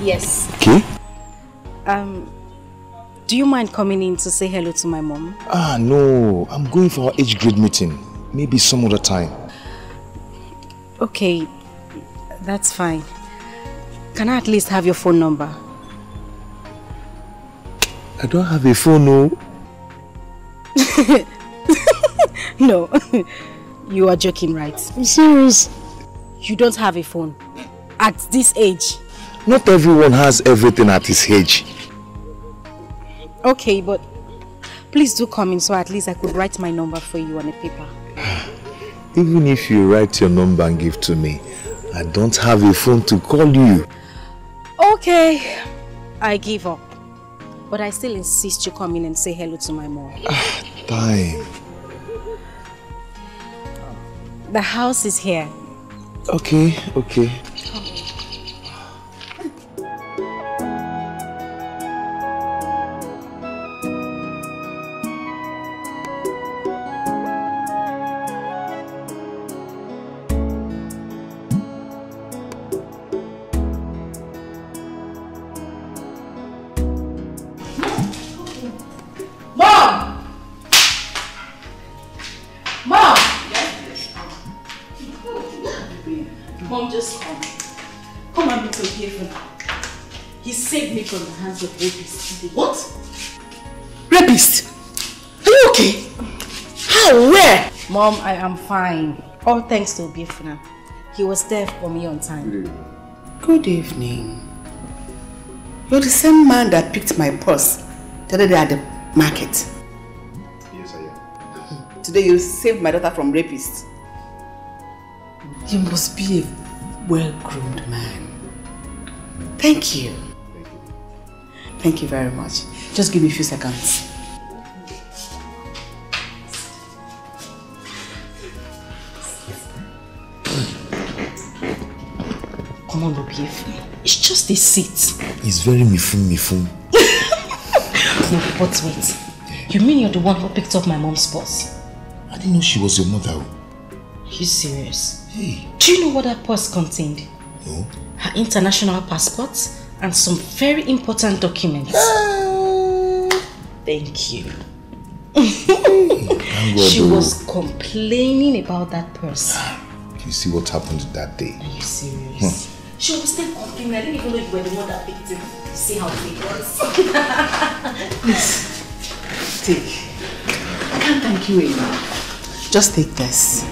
Yes. Okay. Do you mind coming in to say hello to my mom? Ah, no. I'm going for our age grade meeting. Maybe some other time. Okay. That's fine. Can I at least have your phone number? I don't have a phone, no. No. You are joking, right? I'm serious. You don't have a phone at this age. Not everyone has everything at his age. Okay, but please do come in so at least I could write my number for you on a paper. Even if you write your number and give to me, I don't have a phone to call you. Okay, I give up. But I still insist you come in and say hello to my mom. Time. The house is here. Okay. Mom, I am fine. All thanks to Obiafuna. He was there for me on time. Good evening. You're the same man that picked my purse the other day at the market. Yes, I am. Today you saved my daughter from rapists. You must be a well-groomed man. Thank you. Thank you very much. Just give me a few seconds. It's just a seat. It's very mifun. No, but wait. You mean you're the one who picked up my mom's purse? I didn't know she was your mother. Are you serious? Hey. Do you know what that purse contained? No. Her international passport and some very important documents. Thank you. She was complaining about that person. You see what happened that day? Are you serious? She was still complaining. I didn't even know you were the one that picked him. See how big it was. Please, take. I can't thank you enough. Just take this.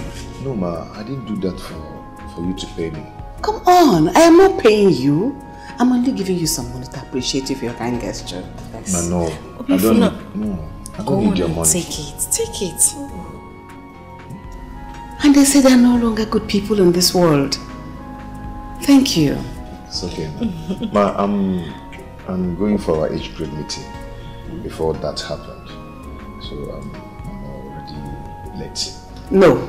No, ma, I didn't do that for you to pay me. Come on, I am not paying you. I'm only giving you some money to appreciate you for your kind gesture. Ma, no, I don't need your money. Take it. And they say there are no longer good people in this world. Thank you. It's okay, ma. Ma, I'm going for our age grade meeting before that happened. So I'm already late. No.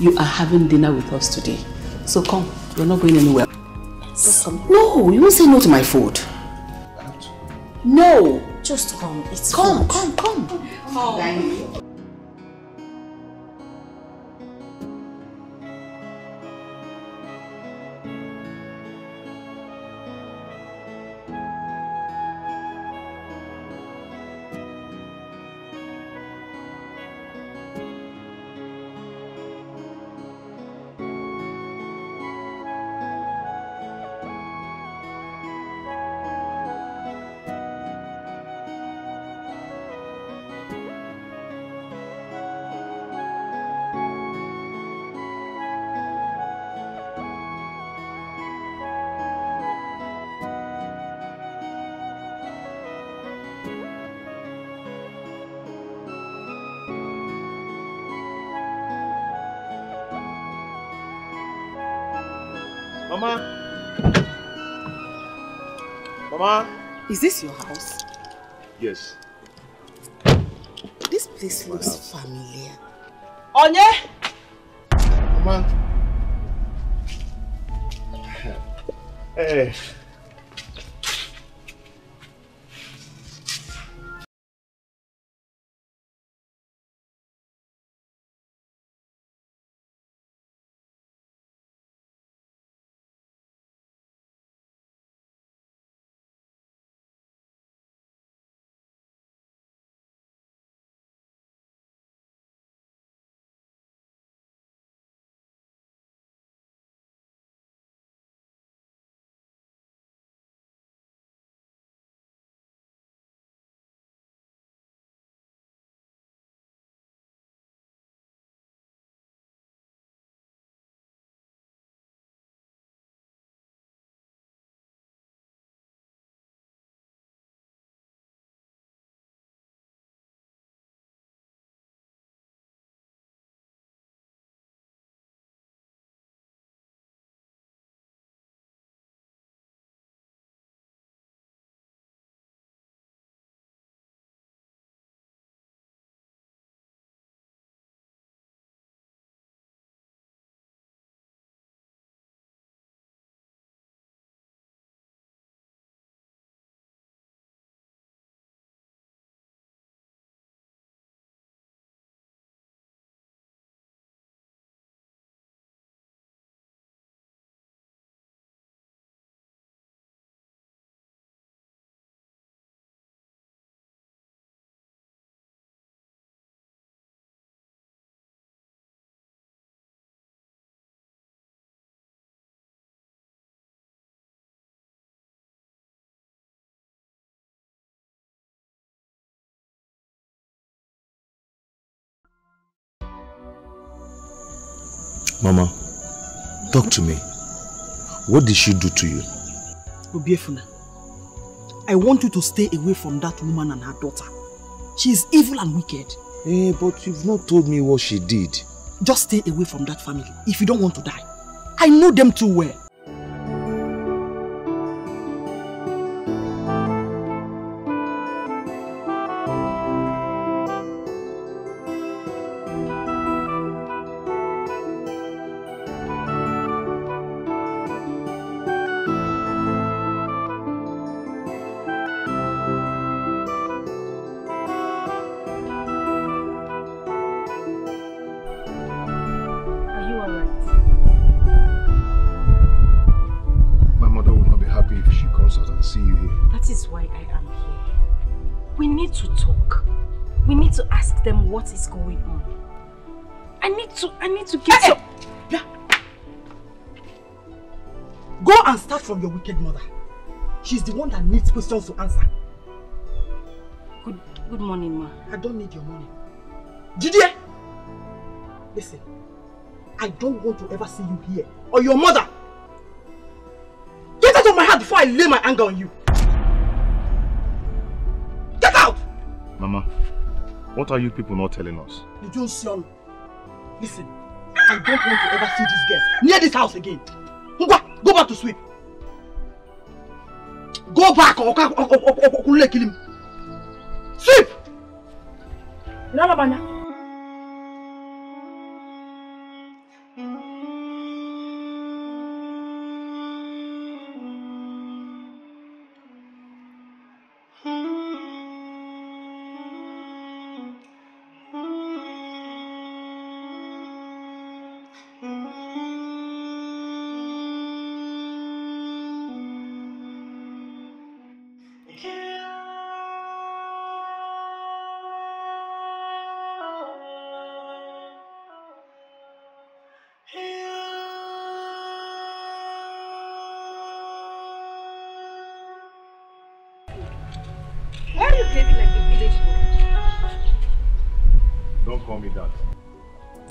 You are having dinner with us today. So come. You're not going anywhere. Just come. No, you won't say no to my food. I have to go. No. Just come. It's come. Food. Come. Oh. Mama? Is this your house? Yes. This place looks familiar. Onye? Mama? Hey. Mama, talk to me. What did she do to you? Obiafuna, I want you to stay away from that woman and her daughter. She is evil and wicked. Eh, but you've not told me what she did. Just stay away from that family if you don't want to die. I know them too well. need to ask them what is going on. I need to get some... Yeah. Go and start from your wicked mother. She's the one that needs questions to answer. Good morning, ma. I don't need your money. Didier! Listen. I don't want to ever see you here. Or your mother. Get out of my heart before I lay my anger on you. Get out! Mama, what are you people not telling us? You don't see on. Listen, I don't want to ever see this girl near this house again. Go back to sweep. Go back or kill him. Sweep!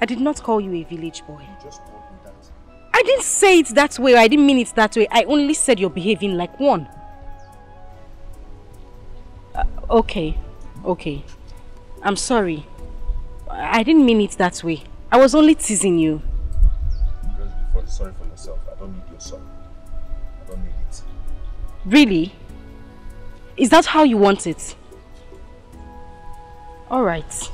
I did not call you a village boy. You just called me that. I didn't say it that way. I didn't mean it that way. I only said you're behaving like one. Okay. I'm sorry. I didn't mean it that way. I was only teasing you. Just before, sorry for yourself. I don't need your sorry. I don't need it. Really? Is that how you want it? All right.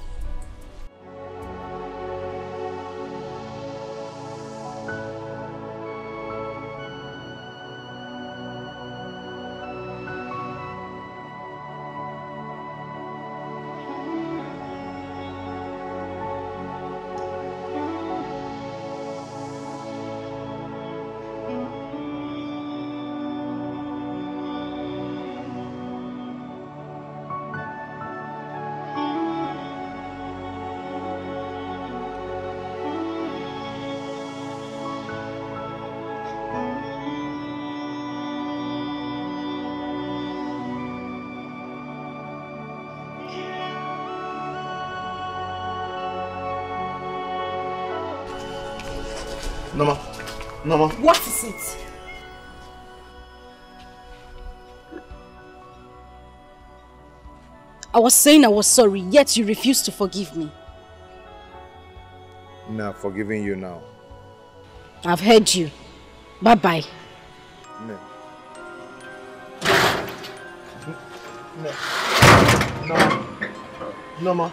Mama. What is it? I was saying I was sorry, yet you refused to forgive me. No, forgiving you now. I've heard you. Bye-bye. No. No, ma.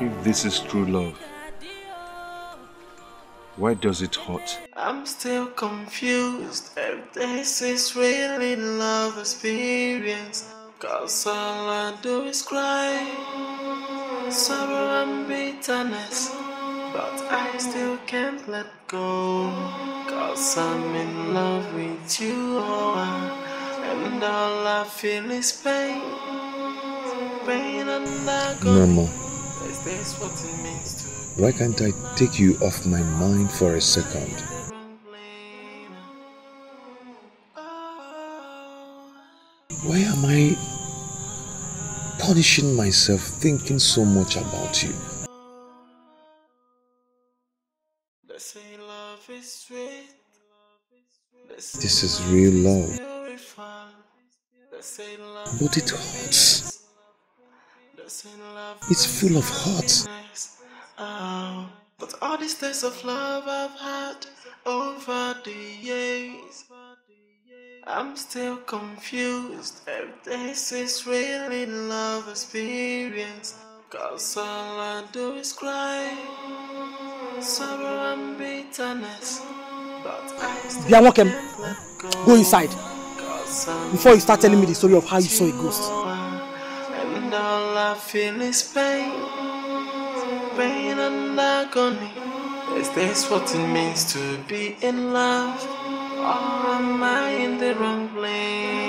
If this is true love, why does it hurt? I'm still confused if this is really love experience, cause all I do is cry, sorrow and bitterness, but I still can't let go, cause I'm in love with you, and all I feel is pain, pain and agony. Why can't I take you off my mind for a second? Why am I punishing myself thinking so much about you? This is real love. But it hurts. It's full of hurt. But all these days of love I've had over the years, I'm still confused if this is really love experience. Cause all I do is cry, sorrow and bitterness. But I still can't go inside before you start telling me the story of how you saw a ghost. And all I feel is pain and agony. Is this what it means to be in love? Or am I in the wrong lane?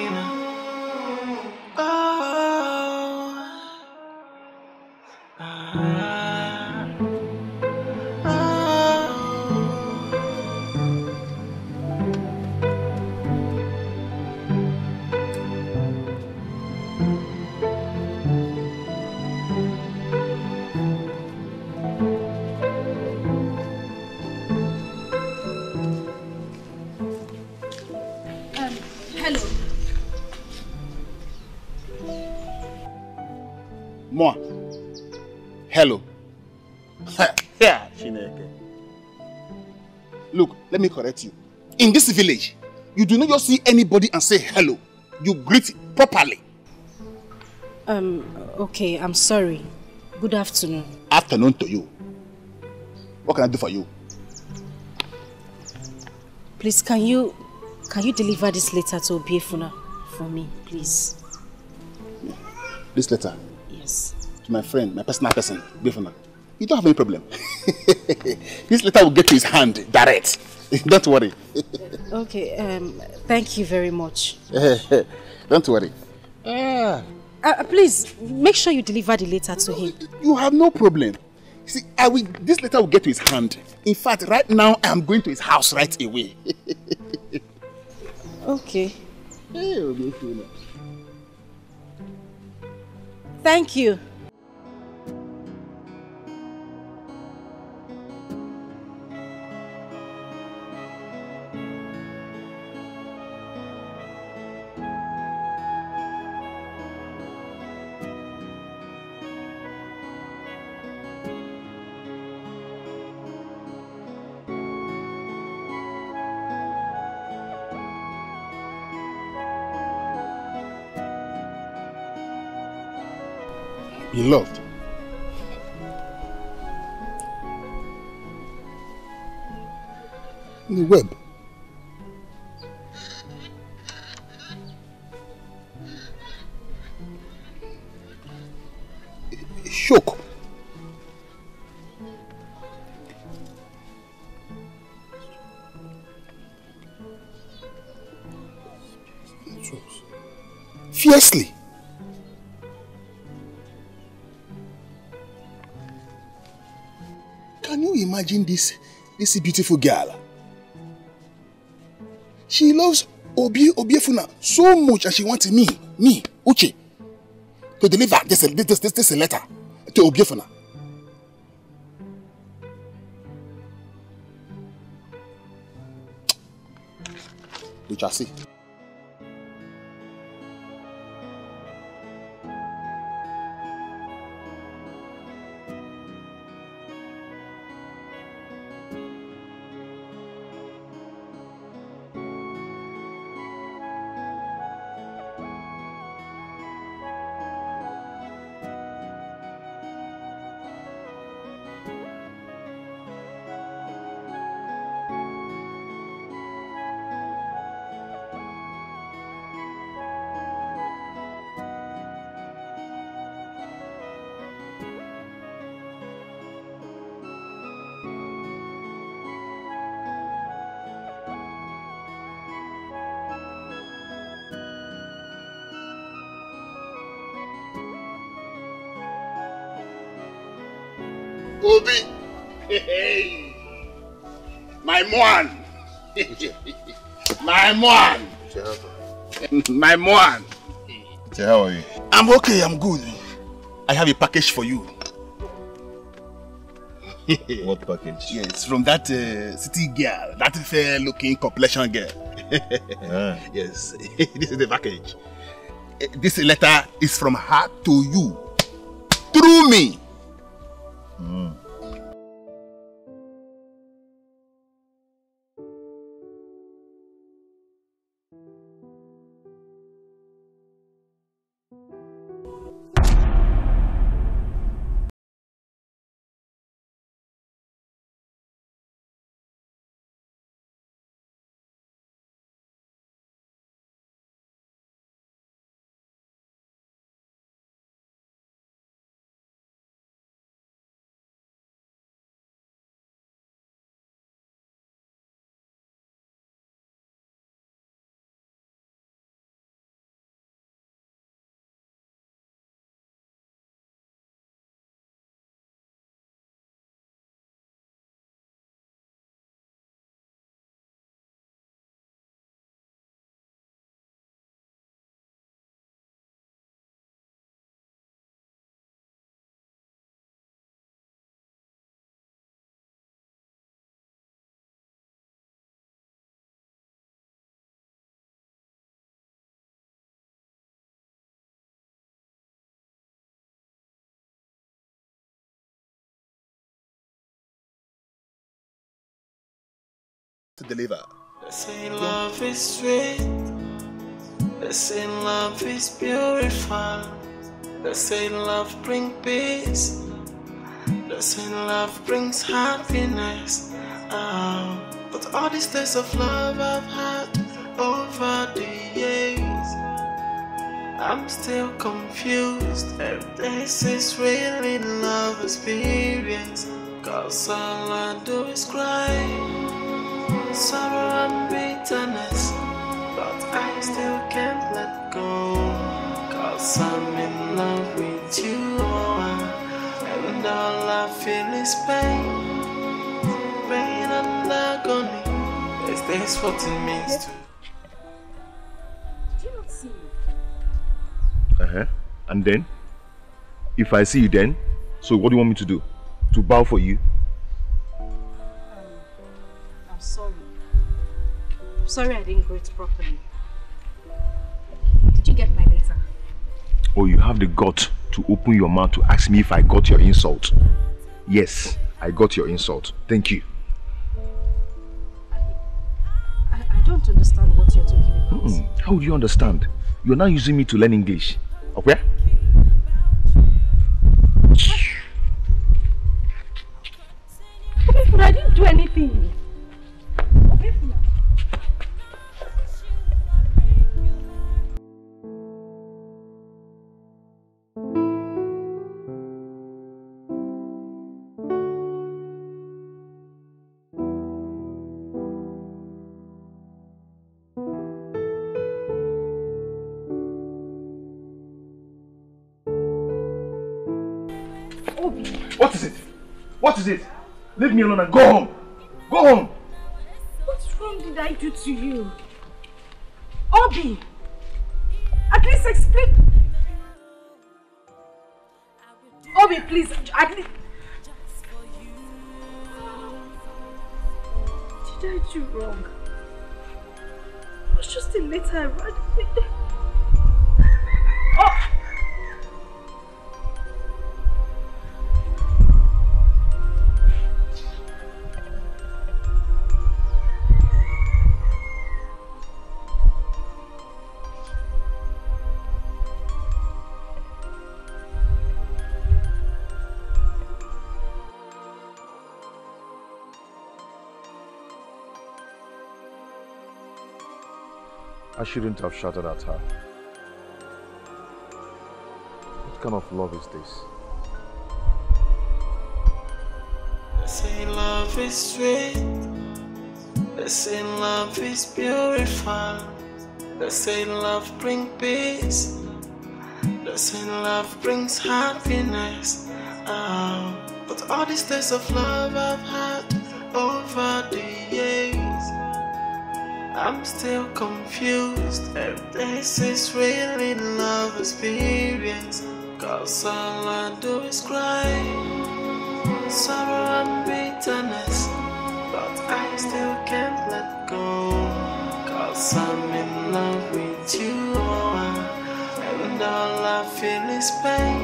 Moi. Hello. Yeah, Chineke. Look, let me correct you. In this village, you do not just see anybody and say hello. You greet properly. Okay, I'm sorry. Good afternoon. Afternoon to you. What can I do for you? Please, can you deliver this letter to Obiafuna for me, please? This letter? To my friend, my personal person, Obiafuna. You don't have any problem. This letter will get to his hand direct. Don't worry. Okay, thank you very much. Don't worry. Please, make sure you deliver the letter to him. You have no problem. See, this letter will get to his hand. In fact, right now, I am going to his house right away. Okay. Hey, Obiafuna. Thank you. Beloved, in the web, a shock, fiercely. Imagine this beautiful girl. She loves Obiafuna so much that she wanted me, Uche, to deliver this letter to Obiafuna. We shall see. Obi! Hey! My moan! My moan! My moan! How are you? I'm okay, I'm good. I have a package for you. What package? Yes, from that city girl, that fair-looking complexion girl. Ah. Yes, this is the package. This letter is from her to you, through me. Mm. To deliver. They say love is sweet. They say love is beautiful. They say love brings peace. They say love brings happiness. But all these days of love I've had over the years, I'm still confused if this is really love experience. Cause all I do is cry, sorrow and bitterness, but I still can't let go. Cause I'm in love with you, and all I feel is pain, pain and agony. Is this what it means to? Did you not see me? And then? If I see you then, so what do you want me to do? To bow for you? I'm sorry. Sorry I didn't go it properly. Did you get my letter? Oh, you have the gut to open your mouth to ask me if I got your insult. Yes, I got your insult. Thank you. I don't understand what you're talking about. How would you understand? You're now using me to learn English. Okay? But I didn't do anything. What is it? Leave me alone and go home. Go home. What wrong did I do to you? Obi, at least explain. Obi, please, at least. What did I do wrong? It was just a letter I read. Oh. I shouldn't have shouted at her. What kind of love is this? They say love is sweet. They say love is beautiful. They say love brings peace. They say love brings happiness. But all these days of love I've had over the years, I'm still confused if this is really love experience. Cause all I do is cry, sorrow and bitterness, but I still can't let go, 'cause I'm in love with you, and all I feel is pain,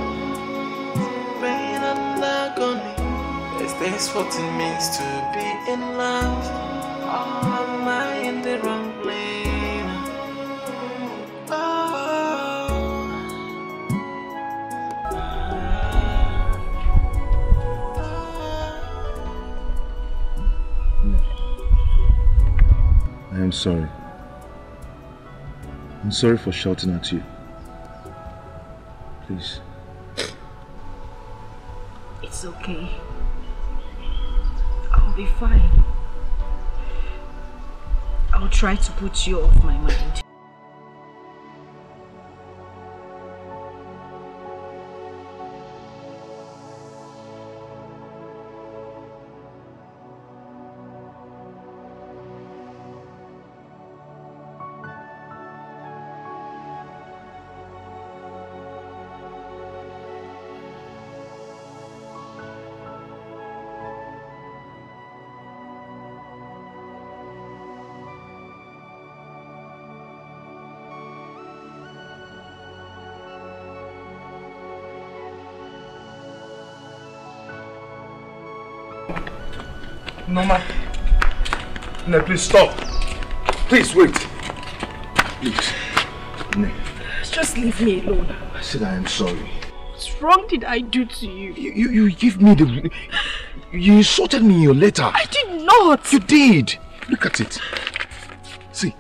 pain and agony. Is this what it means to be in love, or am I in the wrong place? I'm sorry. I'm sorry for shouting at you. Please. It's okay. I'll be fine. I'll try to put you off my mind. Noma. Nene, please stop. Please wait. Please. Nene. Just leave me alone. I said I am sorry. What wrong did I do to you? You gave me the... You insulted me in your letter. I did not. You did. Look at it. See.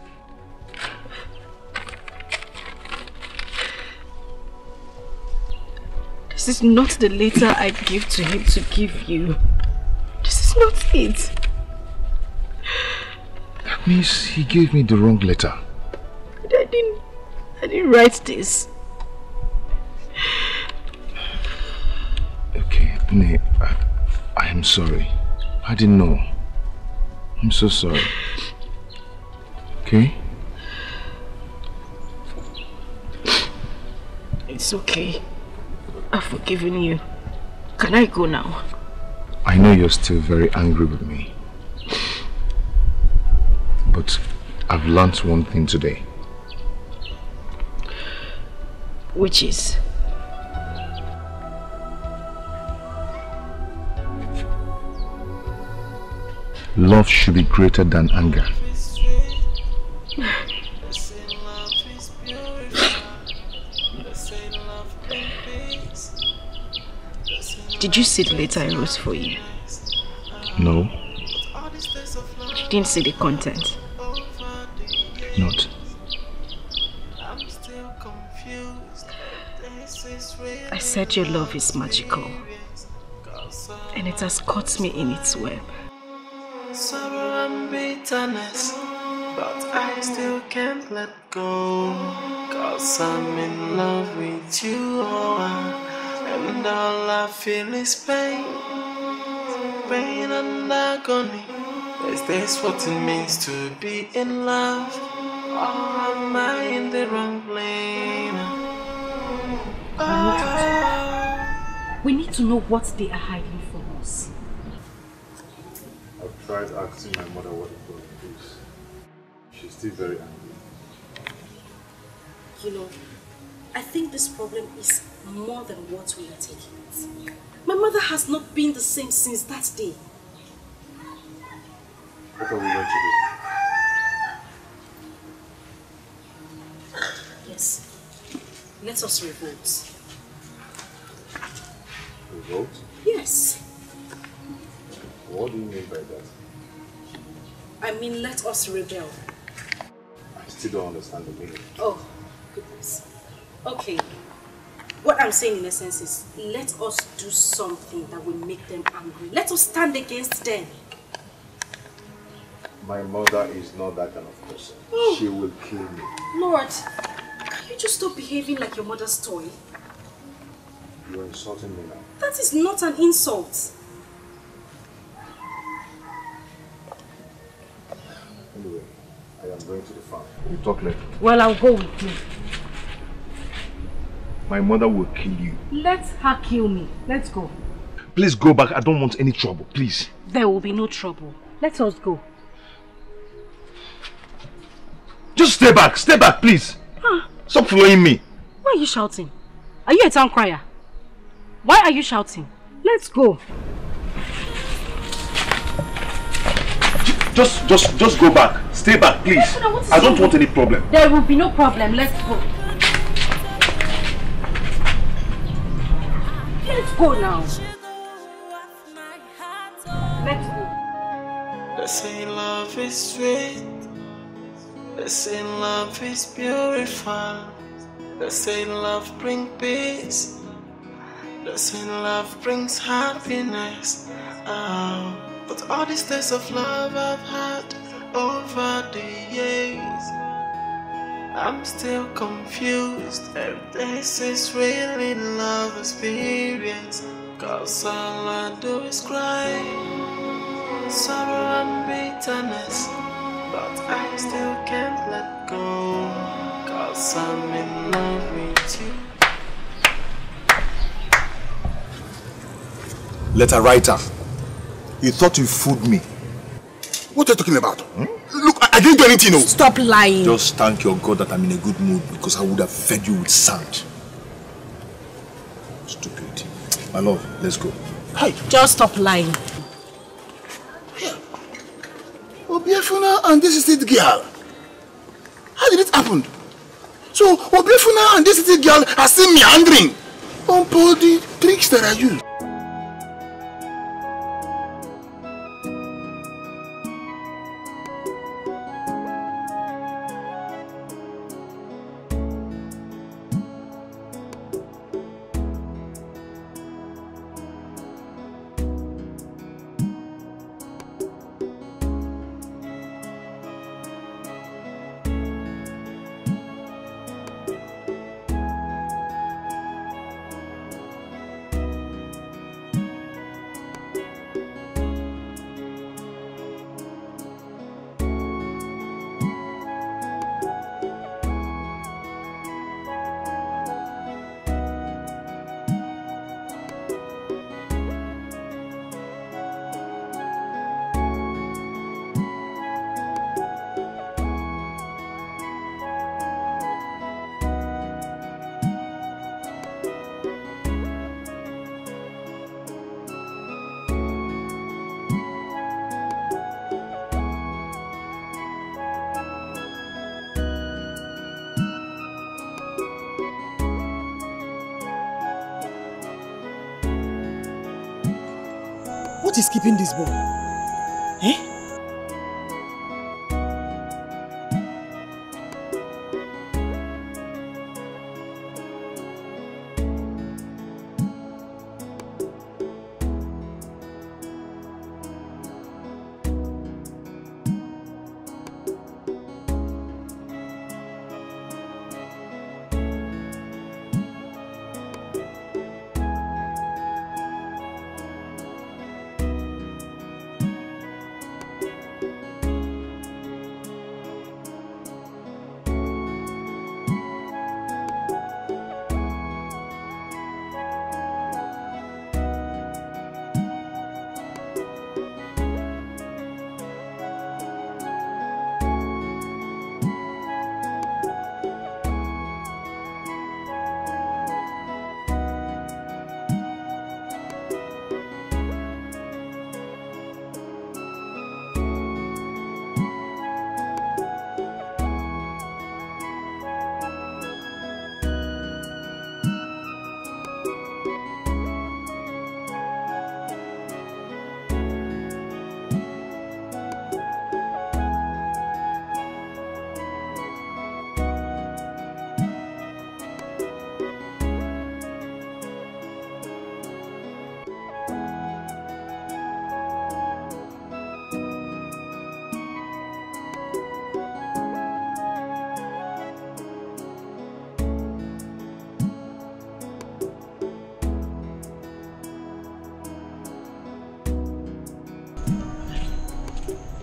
This is not the letter I gave to him to give you. Not it. That means he gave me the wrong letter. I didn't write this. Okay, Nene, I am sorry. I didn't know. I'm so sorry. Okay? It's okay. I've forgiven you. Can I go now? I know you're still very angry with me, but I've learned one thing today. Which is? Love should be greater than anger. Did you see the letter I wrote for you? No. You didn't see the content? Not. I said your love is magical, and it has caught me in its web. Sorrow and bitterness, but I still can't let go, 'cause I'm in love with you. And all I feel is pain, pain and agony. Is this what it means to be in love, or am I in the wrong lane? We need to know what they are hiding from us. I've tried asking my mother what the problem is. She's still very angry. You know, I think this problem is more than what we are taking it. My mother has not been the same since that day. What are we going to do? Yes. Let us revolt. Revolt? Yes. What do you mean by that? I mean, let us rebel. I still don't understand the meaning. Oh, goodness. Okay, what I'm saying in essence is, let us do something that will make them angry. Let us stand against them. My mother is not that kind of person. Oh. She will kill me. Lord, can you just stop behaving like your mother's toy? You're insulting me now. That is not an insult. Anyway, I am going to the farm. We'll talk later. Well, I'll go with you. My mother will kill you. Let her kill me. Let's go. Please go back. I don't want any trouble. Please. There will be no trouble. Let us go. Just stay back. Stay back, please. Huh? Stop following me. Why are you shouting? Are you a town crier? Why are you shouting? Let's go. Just go back. Stay back, please. I don't want any problem. There will be no problem. Let's go. Let's go now. Let's go. They say love is sweet. They say love is beautiful. They say love brings peace. They say love brings happiness. Oh. But all these days of love I've had over the years, I'm still confused if this is really love experience. Cause all I do is cry, sorrow and bitterness, but I still can't let go. Cause I'm in love with you. Letter writer. You thought you fooled me. What are you talking about? Hmm? Look, I didn't do anything. No. Stop lying. Just thank your God that I'm in a good mood because I would have fed you with sand. Stupid. My love, let's go. Hey. Just stop lying. Yeah. Obiafuna and this little girl. How did it happen? So, Obiafuna and this little girl are still meandering. On all the tricks that I use. What is keeping this boy? Eh?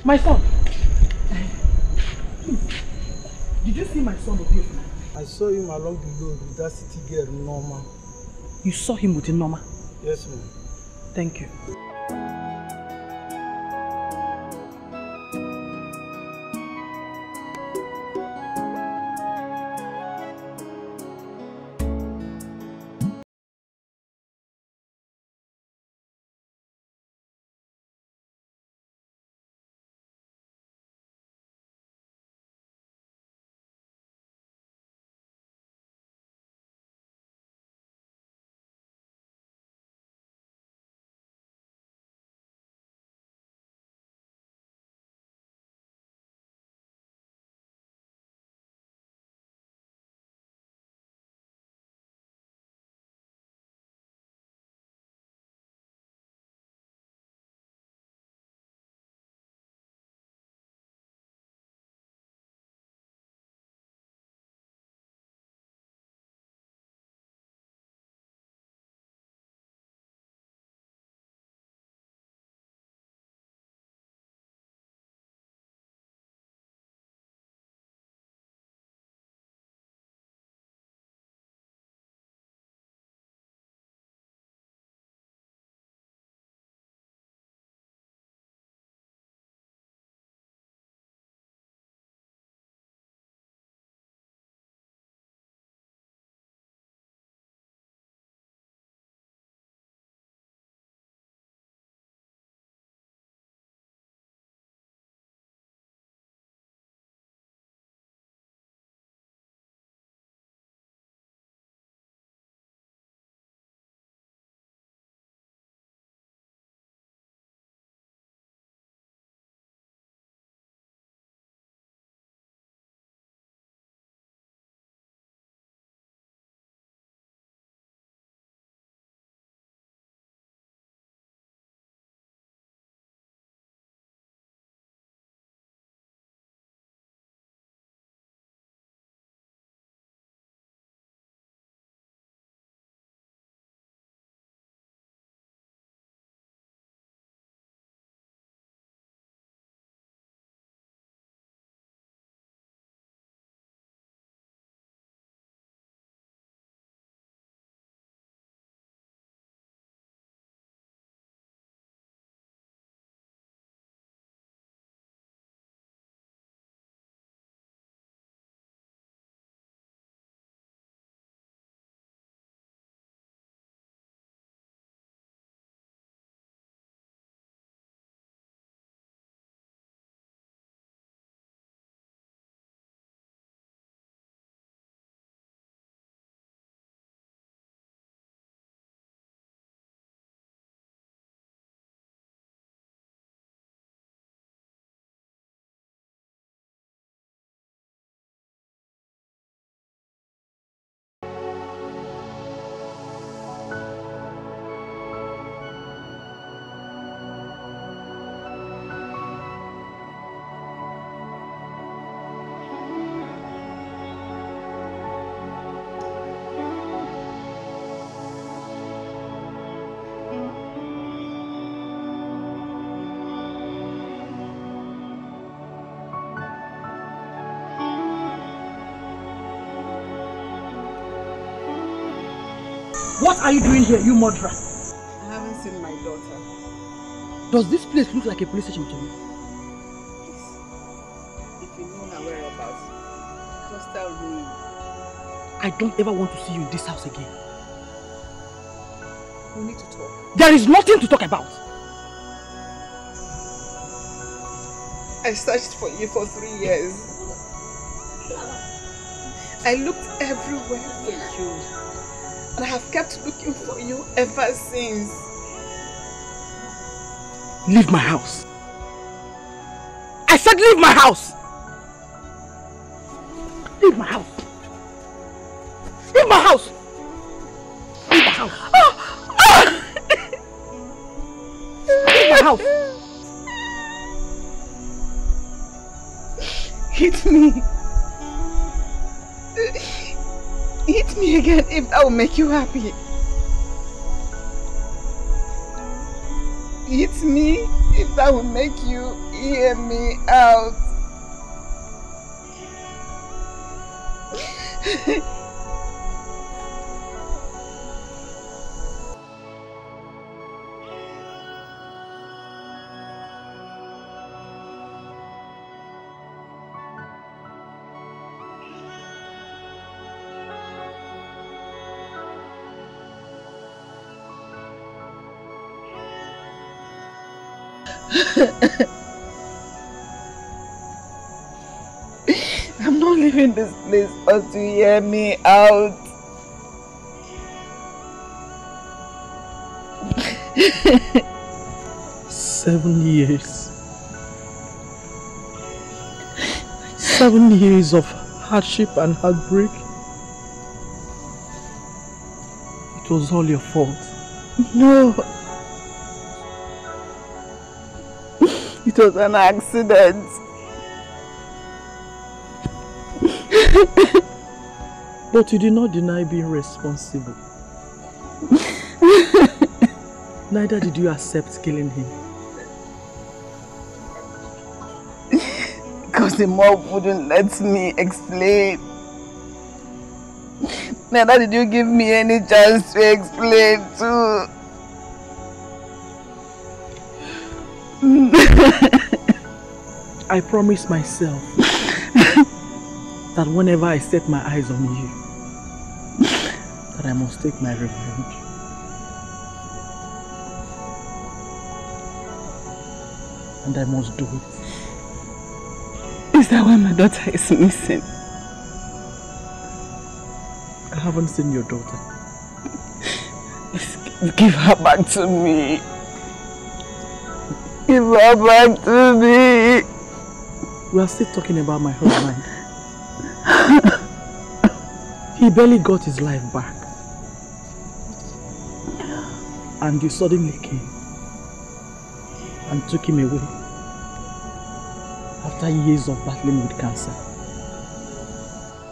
My son! Did you see my son up here? I saw him along the road with that city girl, Norma. You saw him with Norma? Yes, ma'am. Thank you. What are you doing here, you murderer? I haven't seen my daughter. Does this place look like a police station to you? Please, if you know her whereabouts, just tell me. I don't ever want to see you in this house again. We need to talk. There is nothing to talk about. I searched for you for 3 years. I looked everywhere for you. And I have kept looking for you ever since. Leave my house. I said leave my house. Leave my house. Leave my house. Leave my house. Leave my house. Hit me. Hit me again if that will make you happy. Hit me if that will make you hear me out. I'm not leaving this place until you hear me out. Seven years of hardship and heartbreak. It was all your fault. No. It was an accident. But you did not deny being responsible. Neither did you accept killing him. Because the mob wouldn't let me explain. Neither did you give me any chance to explain too. I promised myself that whenever I set my eyes on you, that I must take my revenge. And I must do it. Is that why my daughter is missing? I haven't seen your daughter. Give her back to me. Give her back to me. We are still talking about my husband. He barely got his life back. And you suddenly came and took him away after years of battling with cancer.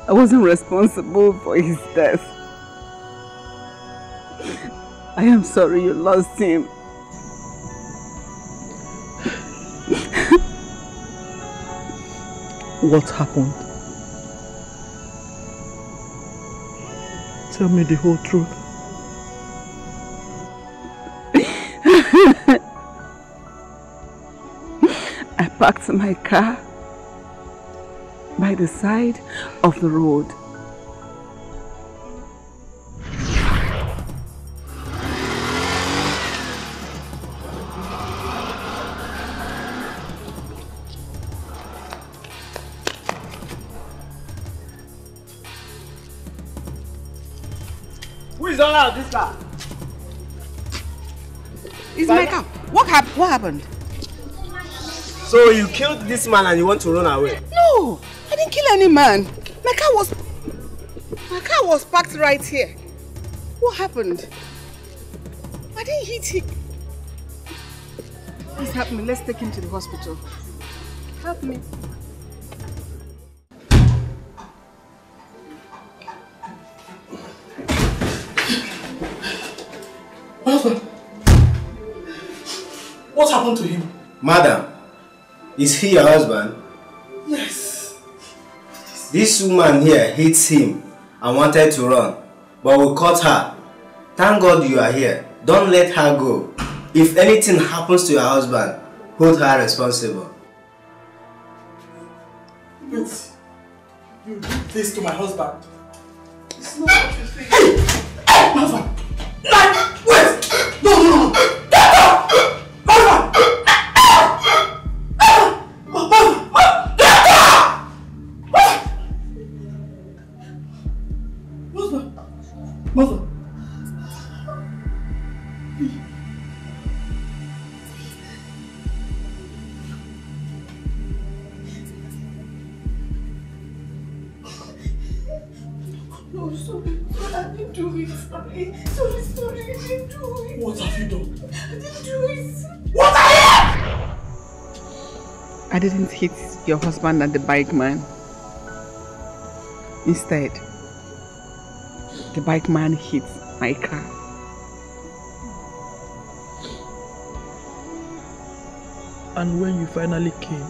I wasn't responsible for his death. I am sorry you lost him. What happened? Tell me the whole truth. I parked my car by the side of the road. This car. It's my car. What happened? So you killed this man and you want to run away? No, I didn't kill any man. My car was parked right here. What happened? I didn't hit him. Please help me. Let's take him to the hospital. Help me. What happened to him? Madam, is he your husband? Yes. This woman here hates him and wanted to run, but we caught her. Thank God you are here. Don't let her go. If anything happens to your husband, hold her responsible. But you did this to my husband. It's not what you think. Hey! Mother! Wait! No! Mother! No, sorry. I didn't do it. Sorry. I didn't do it. What have you done? I didn't do it. What are you? I didn't hit your husband and the bike man. Instead, the bike man hit my car. And when you finally came,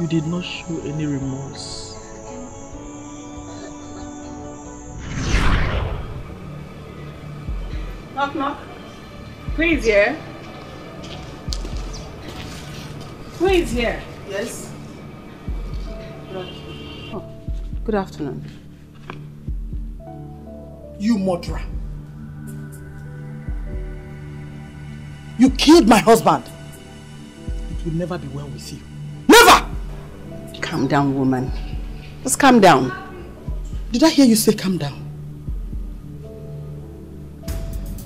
you did not show any remorse. Knock, knock. Who is here? Who is here? Yes. Oh, good afternoon. You murderer. You killed my husband. It will never be well with you. Never! Calm down, woman. Just calm down. Did I hear you say calm down?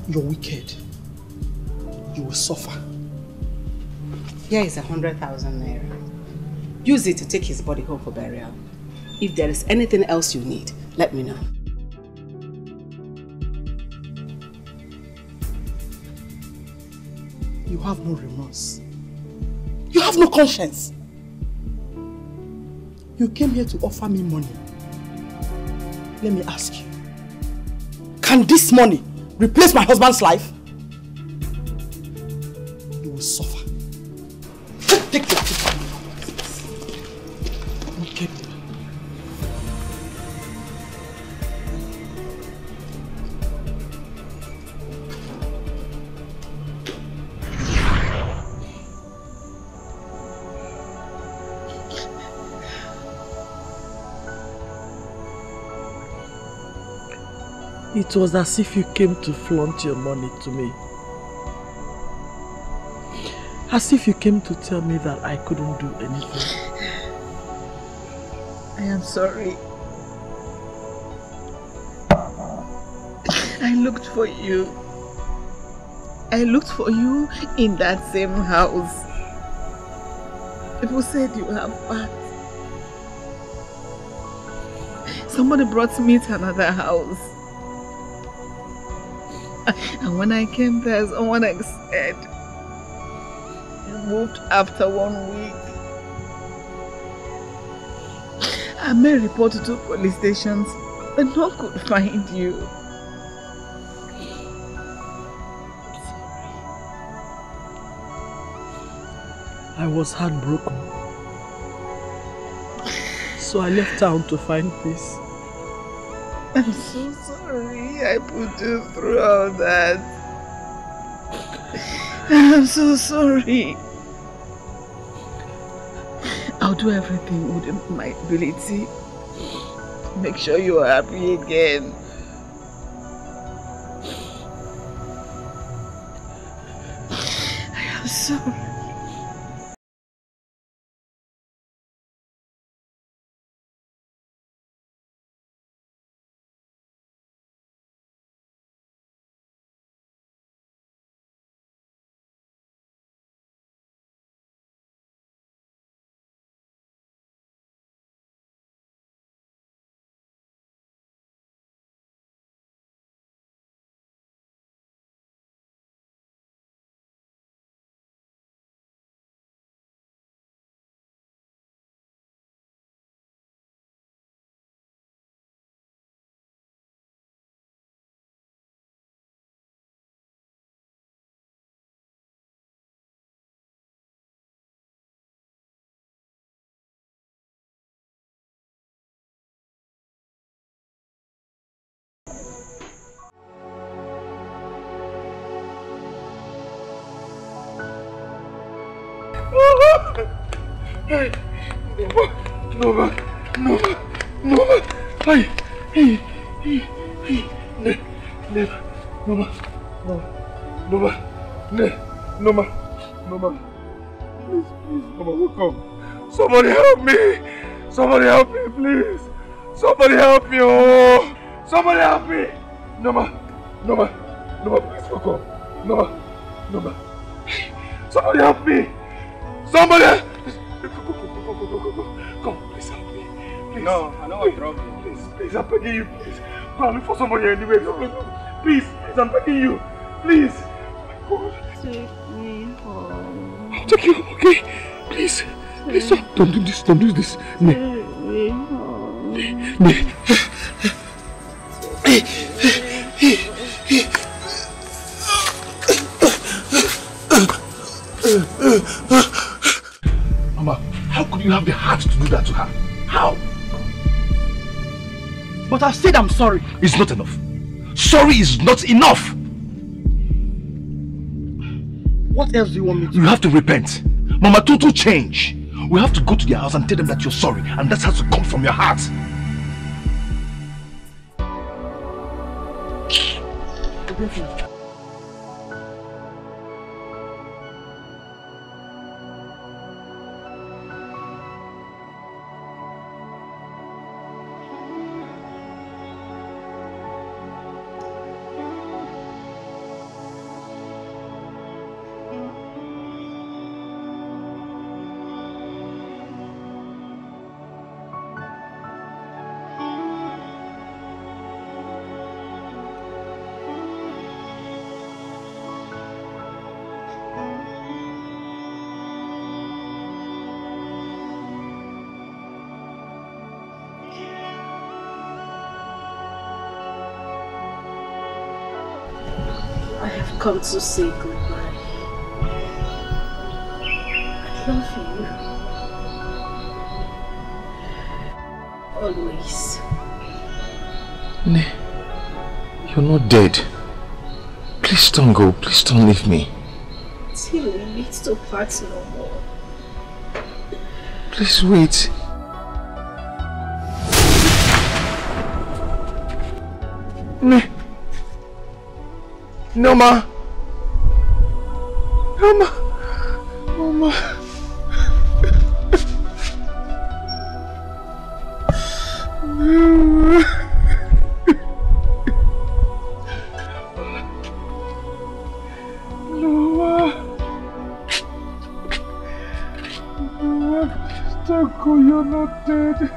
You're wicked. You will suffer. Here is 100,000 naira. Use it to take his body home for burial. If there is anything else you need, let me know. You have no remorse. You have no conscience. You came here to offer me money. Let me ask you, can this money replace my husband's life? You will suffer. Take your people. Okay. It was as if you came to flaunt your money to me. As if you came to tell me that I couldn't do anything. I am sorry. I looked for you. I looked for you in that same house. People said you have passed. Somebody brought me to another house. And when I came there, someone said, you moved after 1 week. I made report to 2 police stations, but no one could find you. I was heartbroken. So I left town to find peace. I'm so sorry I put you through all that. I'm so sorry. I'll do everything within my ability to make sure you are happy again. I am sorry. Nova, Nova, please, Nova, who come? Somebody help me! Somebody help me, please! Somebody help me! Oh, somebody help me! Nova, please, who come? Nova, somebody help me! Somebody! Go. Come, please help me. Please. No, I know I'm wrong. Please, I'm begging you, please. Go and look for somebody anyway. Please, I'm begging you. Please. Oh my God. Take me home. I'll take you home, okay? Please. Please, stop. Don't do this. Don't do this. Take me home. Mama, how could you have the heart to do that to her? How? But I've said I'm sorry. It's not enough. Sorry is not enough. What else do you want me to do? You have to repent. Mama, total change. We have to go to their house and tell them that you're sorry. And that has to come from your heart. come to say goodbye. I love you. Always. Ne, you're not dead. Please don't go. Please don't leave me. Till we meet to part no more. Please wait. Ne. No, ma. No, ma. No, ma. No, ma. Uncle, you're not dead.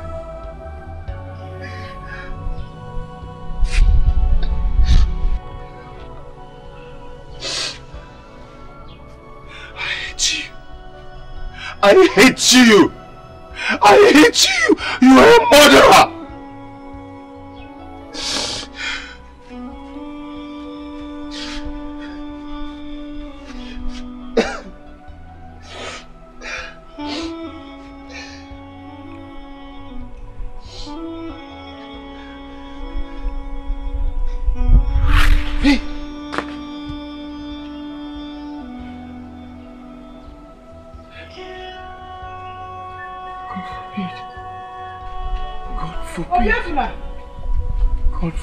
I hate you. I hate you. I hate you. You are a murderer. God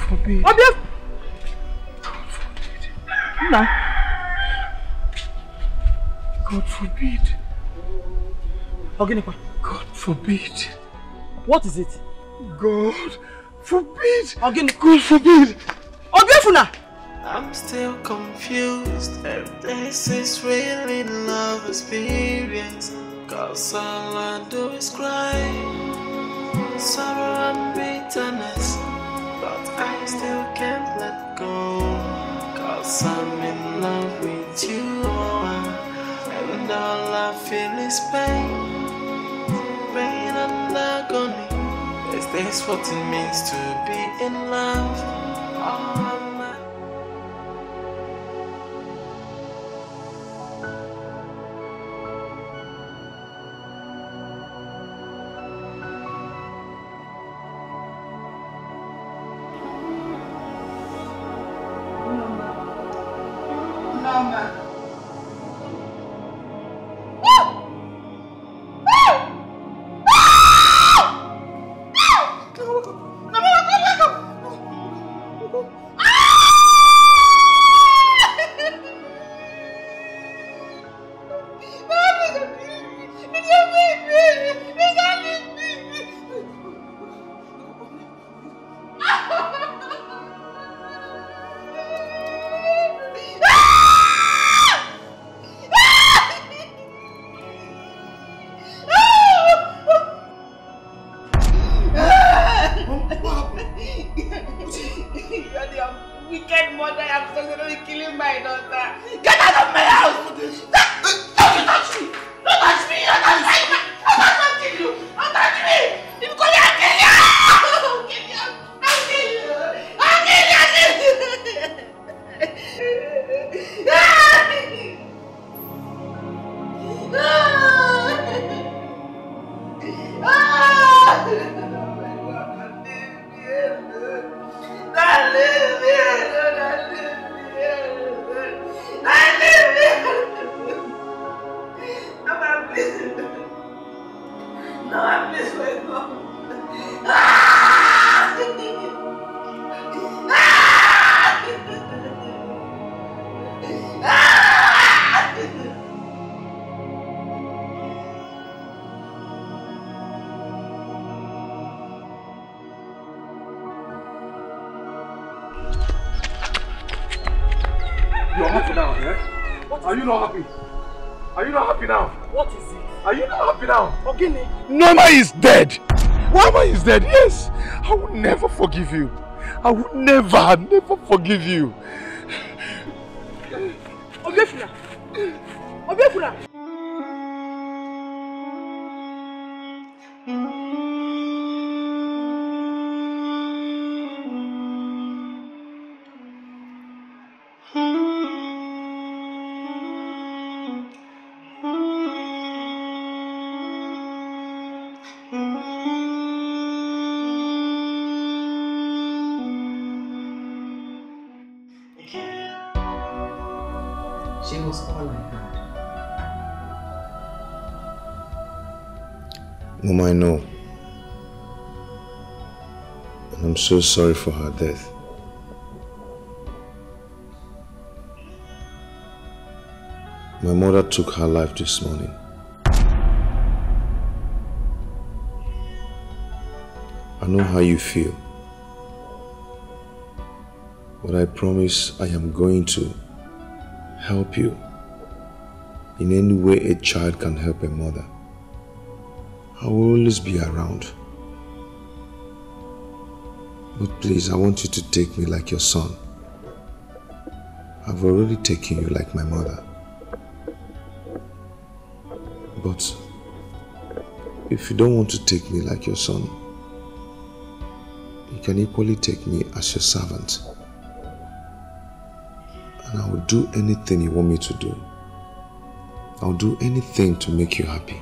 forbid. What is it? God forbid. Again. God forbid. Obiafuna! I'm still confused if this is really love experience. Cause all I do is cry. Sorrow and bitterness. But I still can't let go. Cause I'm in love with you. And all I feel is pain. Pain and agony. Is this what it means to be in love? Oh my. Noma is dead. Noma is dead, yes. I will never forgive you. I will never, never forgive you. Obiafuna. Obiafuna. Education is all I have. Mama, I know. And I'm so sorry for her death. My mother took her life this morning. I know how you feel, but I promise I am going to help you in any way a child can help a mother. I will always be around. But please, I want you to take me like your son. I've already taken you like my mother. But if you don't want to take me like your son, you can equally take me as your servant. And I will do anything you want me to do. I'll do anything to make you happy.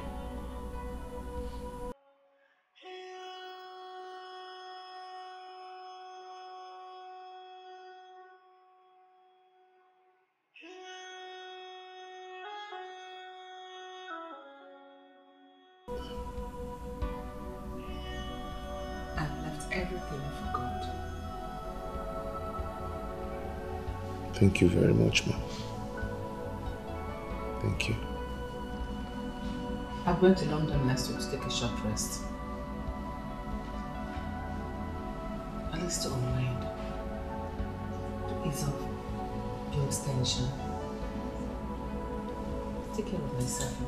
Thank you very much, ma'am. Thank you. I went to London last week to take a short rest. At least to unwind, to ease off Bill's tension, take care of myself a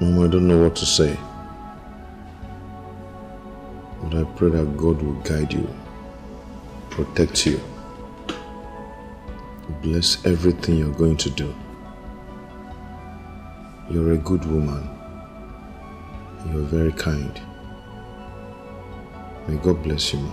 bit. Mom, I don't know what to say. I pray that God will guide you, protect you, bless everything you're going to do. You're a good woman. You're very kind. May God bless you, Ma.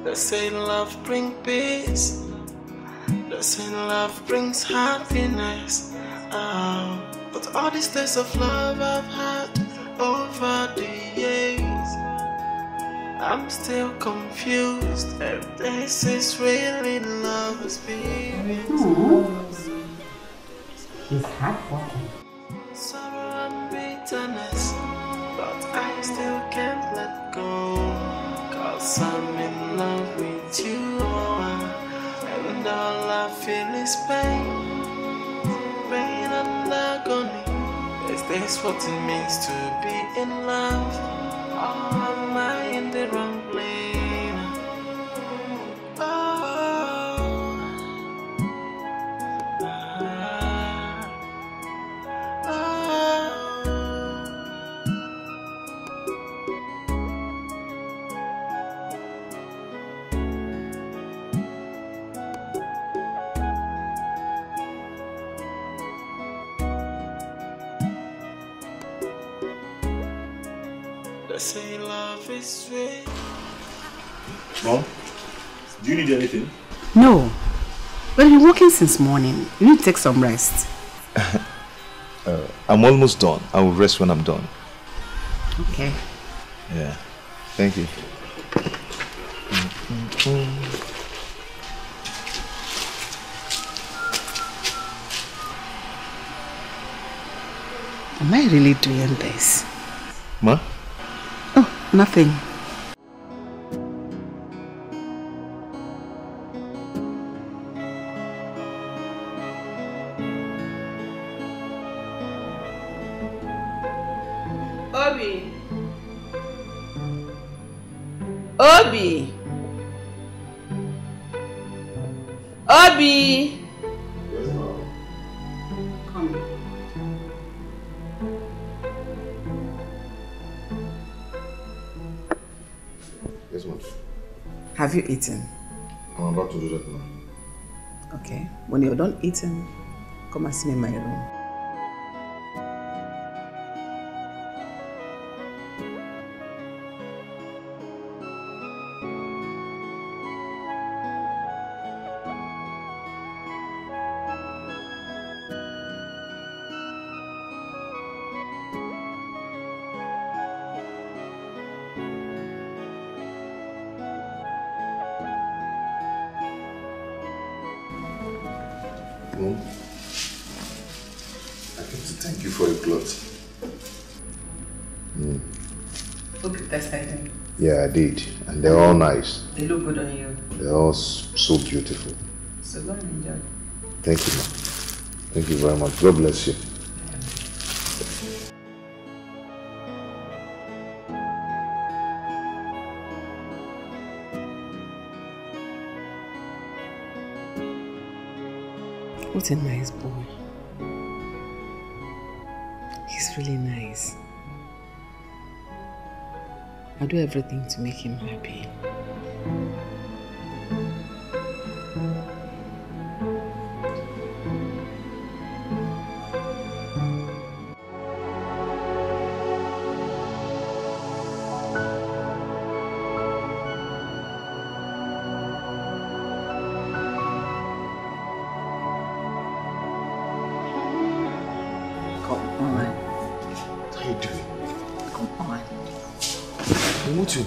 They say love brings peace. They say love brings happiness. But all these days of love I've had over the years, I'm still confused if this is really love experience. It's hard for me. Sorrow and bitterness, but I still can't let go. I'm in love with you, and all I feel is pain and agony. Is this what it means to be in love, or am I in the wrong plane? Mom, do you need anything? No. Well, you're working since morning. You need to take some rest. I'm almost done. I will rest when I'm done. Okay. Yeah. Thank you. Am I really doing this? Ma? Oh, nothing. Obi! Yes, ma'am. Come. Have you eaten? I'm about to do that now. Okay. When you're done eating, come and see me in my room. Yeah, I did. And they're all nice. They look good on you. They're all so beautiful. So go and enjoy. Thank you, ma'am. Thank you very much. God bless you. What a nice boy. He's really nice. I'll do everything to make him happy.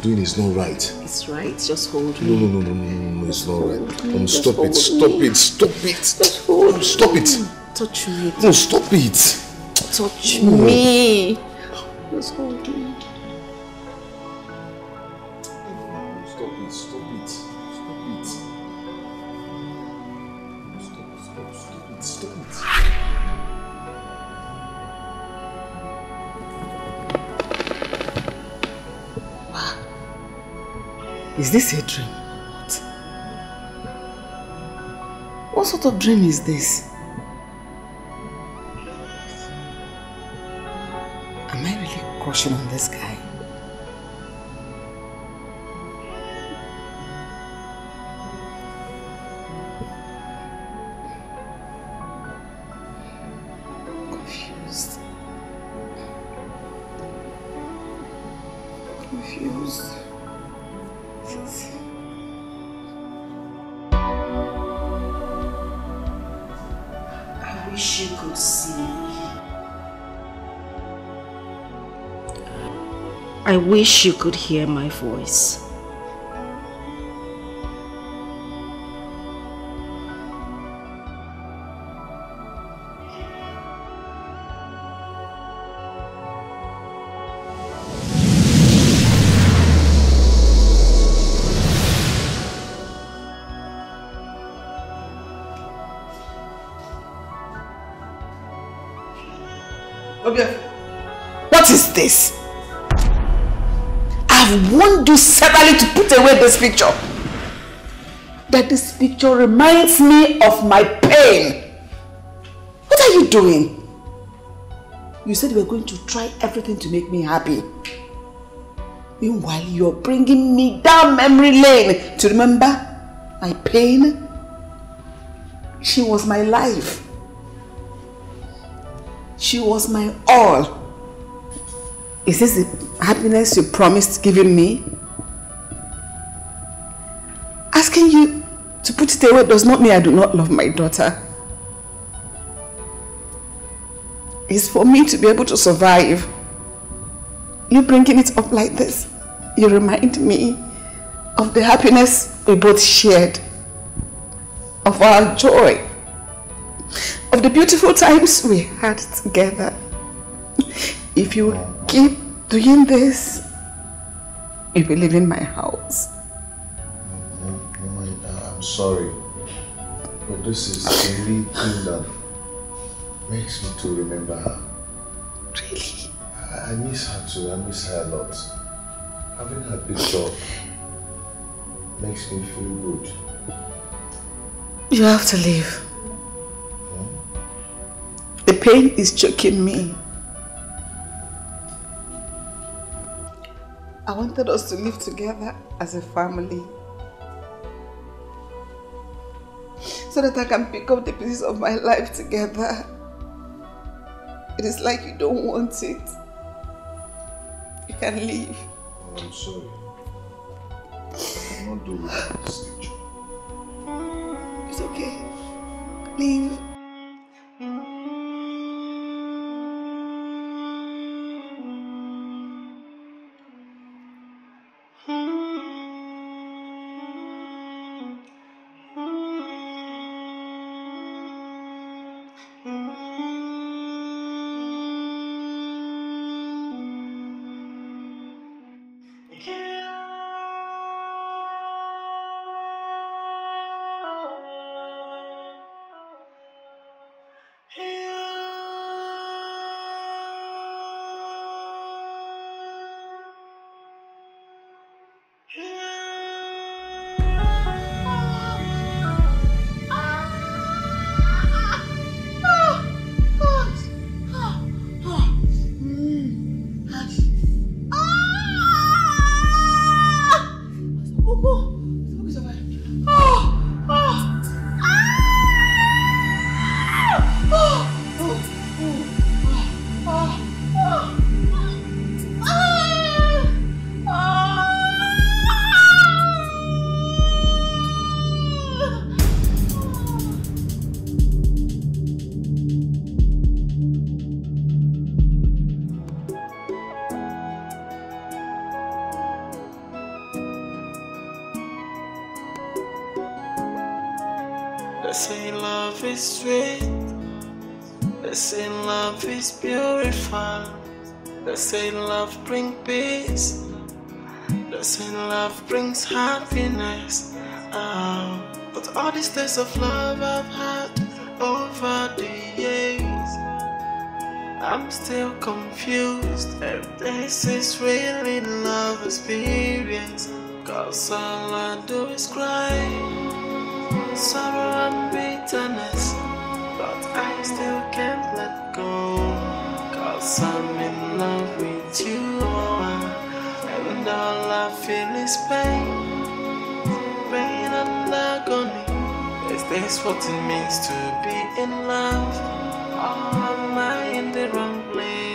Doing is not right. It's right. Just hold me. No. It's not right. No, stop it. Stop it. Just hold me. Stop it. Touch me. No, stop it. Touch me. Just hold me. Is this a dream? What sort of dream is this? Am I really crushing on this guy? I wish you could hear my voice. Okay. What is this? I warned you severally to put away this picture. That this picture reminds me of my pain. What are you doing? You said you were going to try everything to make me happy. Meanwhile, you're bringing me down memory lane to remember my pain. She was my life. She was my all. Is this the happiness you promised giving me? Asking you to put it away does not mean I do not love my daughter. It's for me to be able to survive. You bringing it up like this, you remind me of the happiness we both shared, of our joy, of the beautiful times we had together. If you keep doing this, you will live in my house. I'm sorry, but this is the only thing that makes me to remember her. Really? I miss her too. I miss her a lot. Having her picture makes me feel good. You have to leave. Hmm? The pain is choking me. I wanted us to live together as a family. so that I can pick up the pieces of my life together. It is like you don't want it. You can leave. Oh, I'm sorry. I cannot do it at this stage. It's okay. Leave. Happiness, but all these days of love I've had over the years, I'm still confused if this is really love experience. Cause all I do is cry, sorrow and bitterness, but I still can't let go. Cause I'm in love with you. And all I feel is pain, pain and agony. Is this what it means to be in love? Or am I in the wrong lane?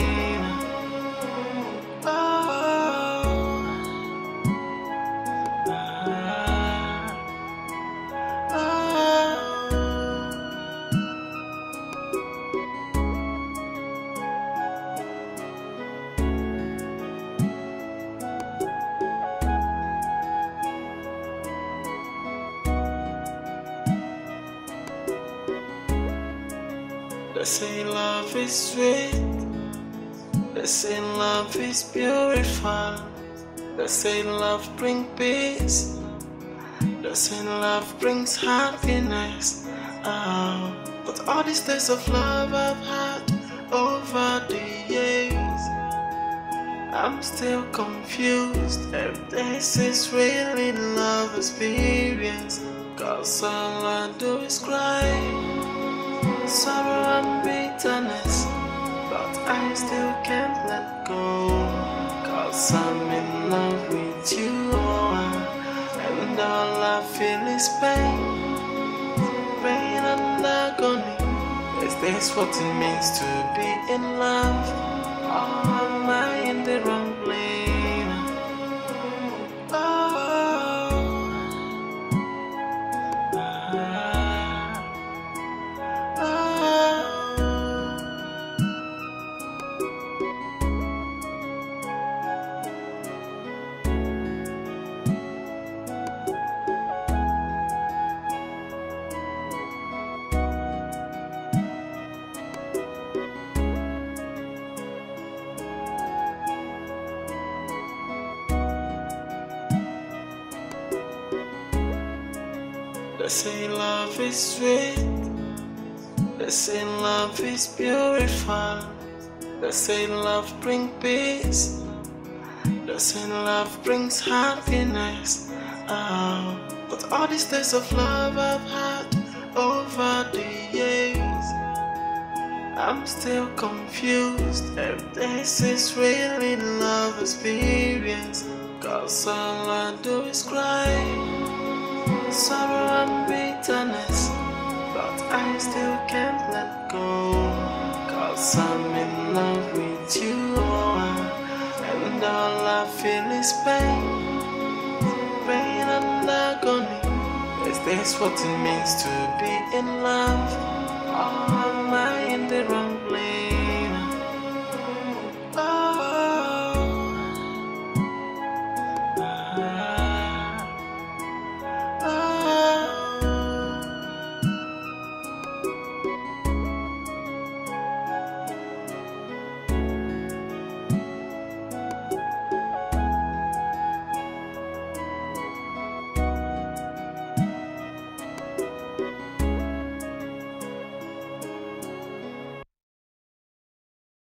They say love is sweet, they say love is beautiful, they say love brings peace, they say love brings happiness, but all these days of love I've had over the years, I'm still confused if this is really love experience. Cause all I do is cry, sorrow and bitterness, but I still can't let go. Cause I'm in love with you, and all I feel is pain, pain and agony. Is this what it means to be in love? Or am I in the wrong place? They say love is sweet, they say love is beautiful, they say love brings peace, they say love brings happiness, but all these days of love I've had over the years, I'm still confused if this is really love experience. Cause all I do is cry, sorrow and bitterness, still can't let go, 'cause I'm in love with you, and all I feel is pain, pain and agony. Is this what it means to be in love? Or am I in the wrong place?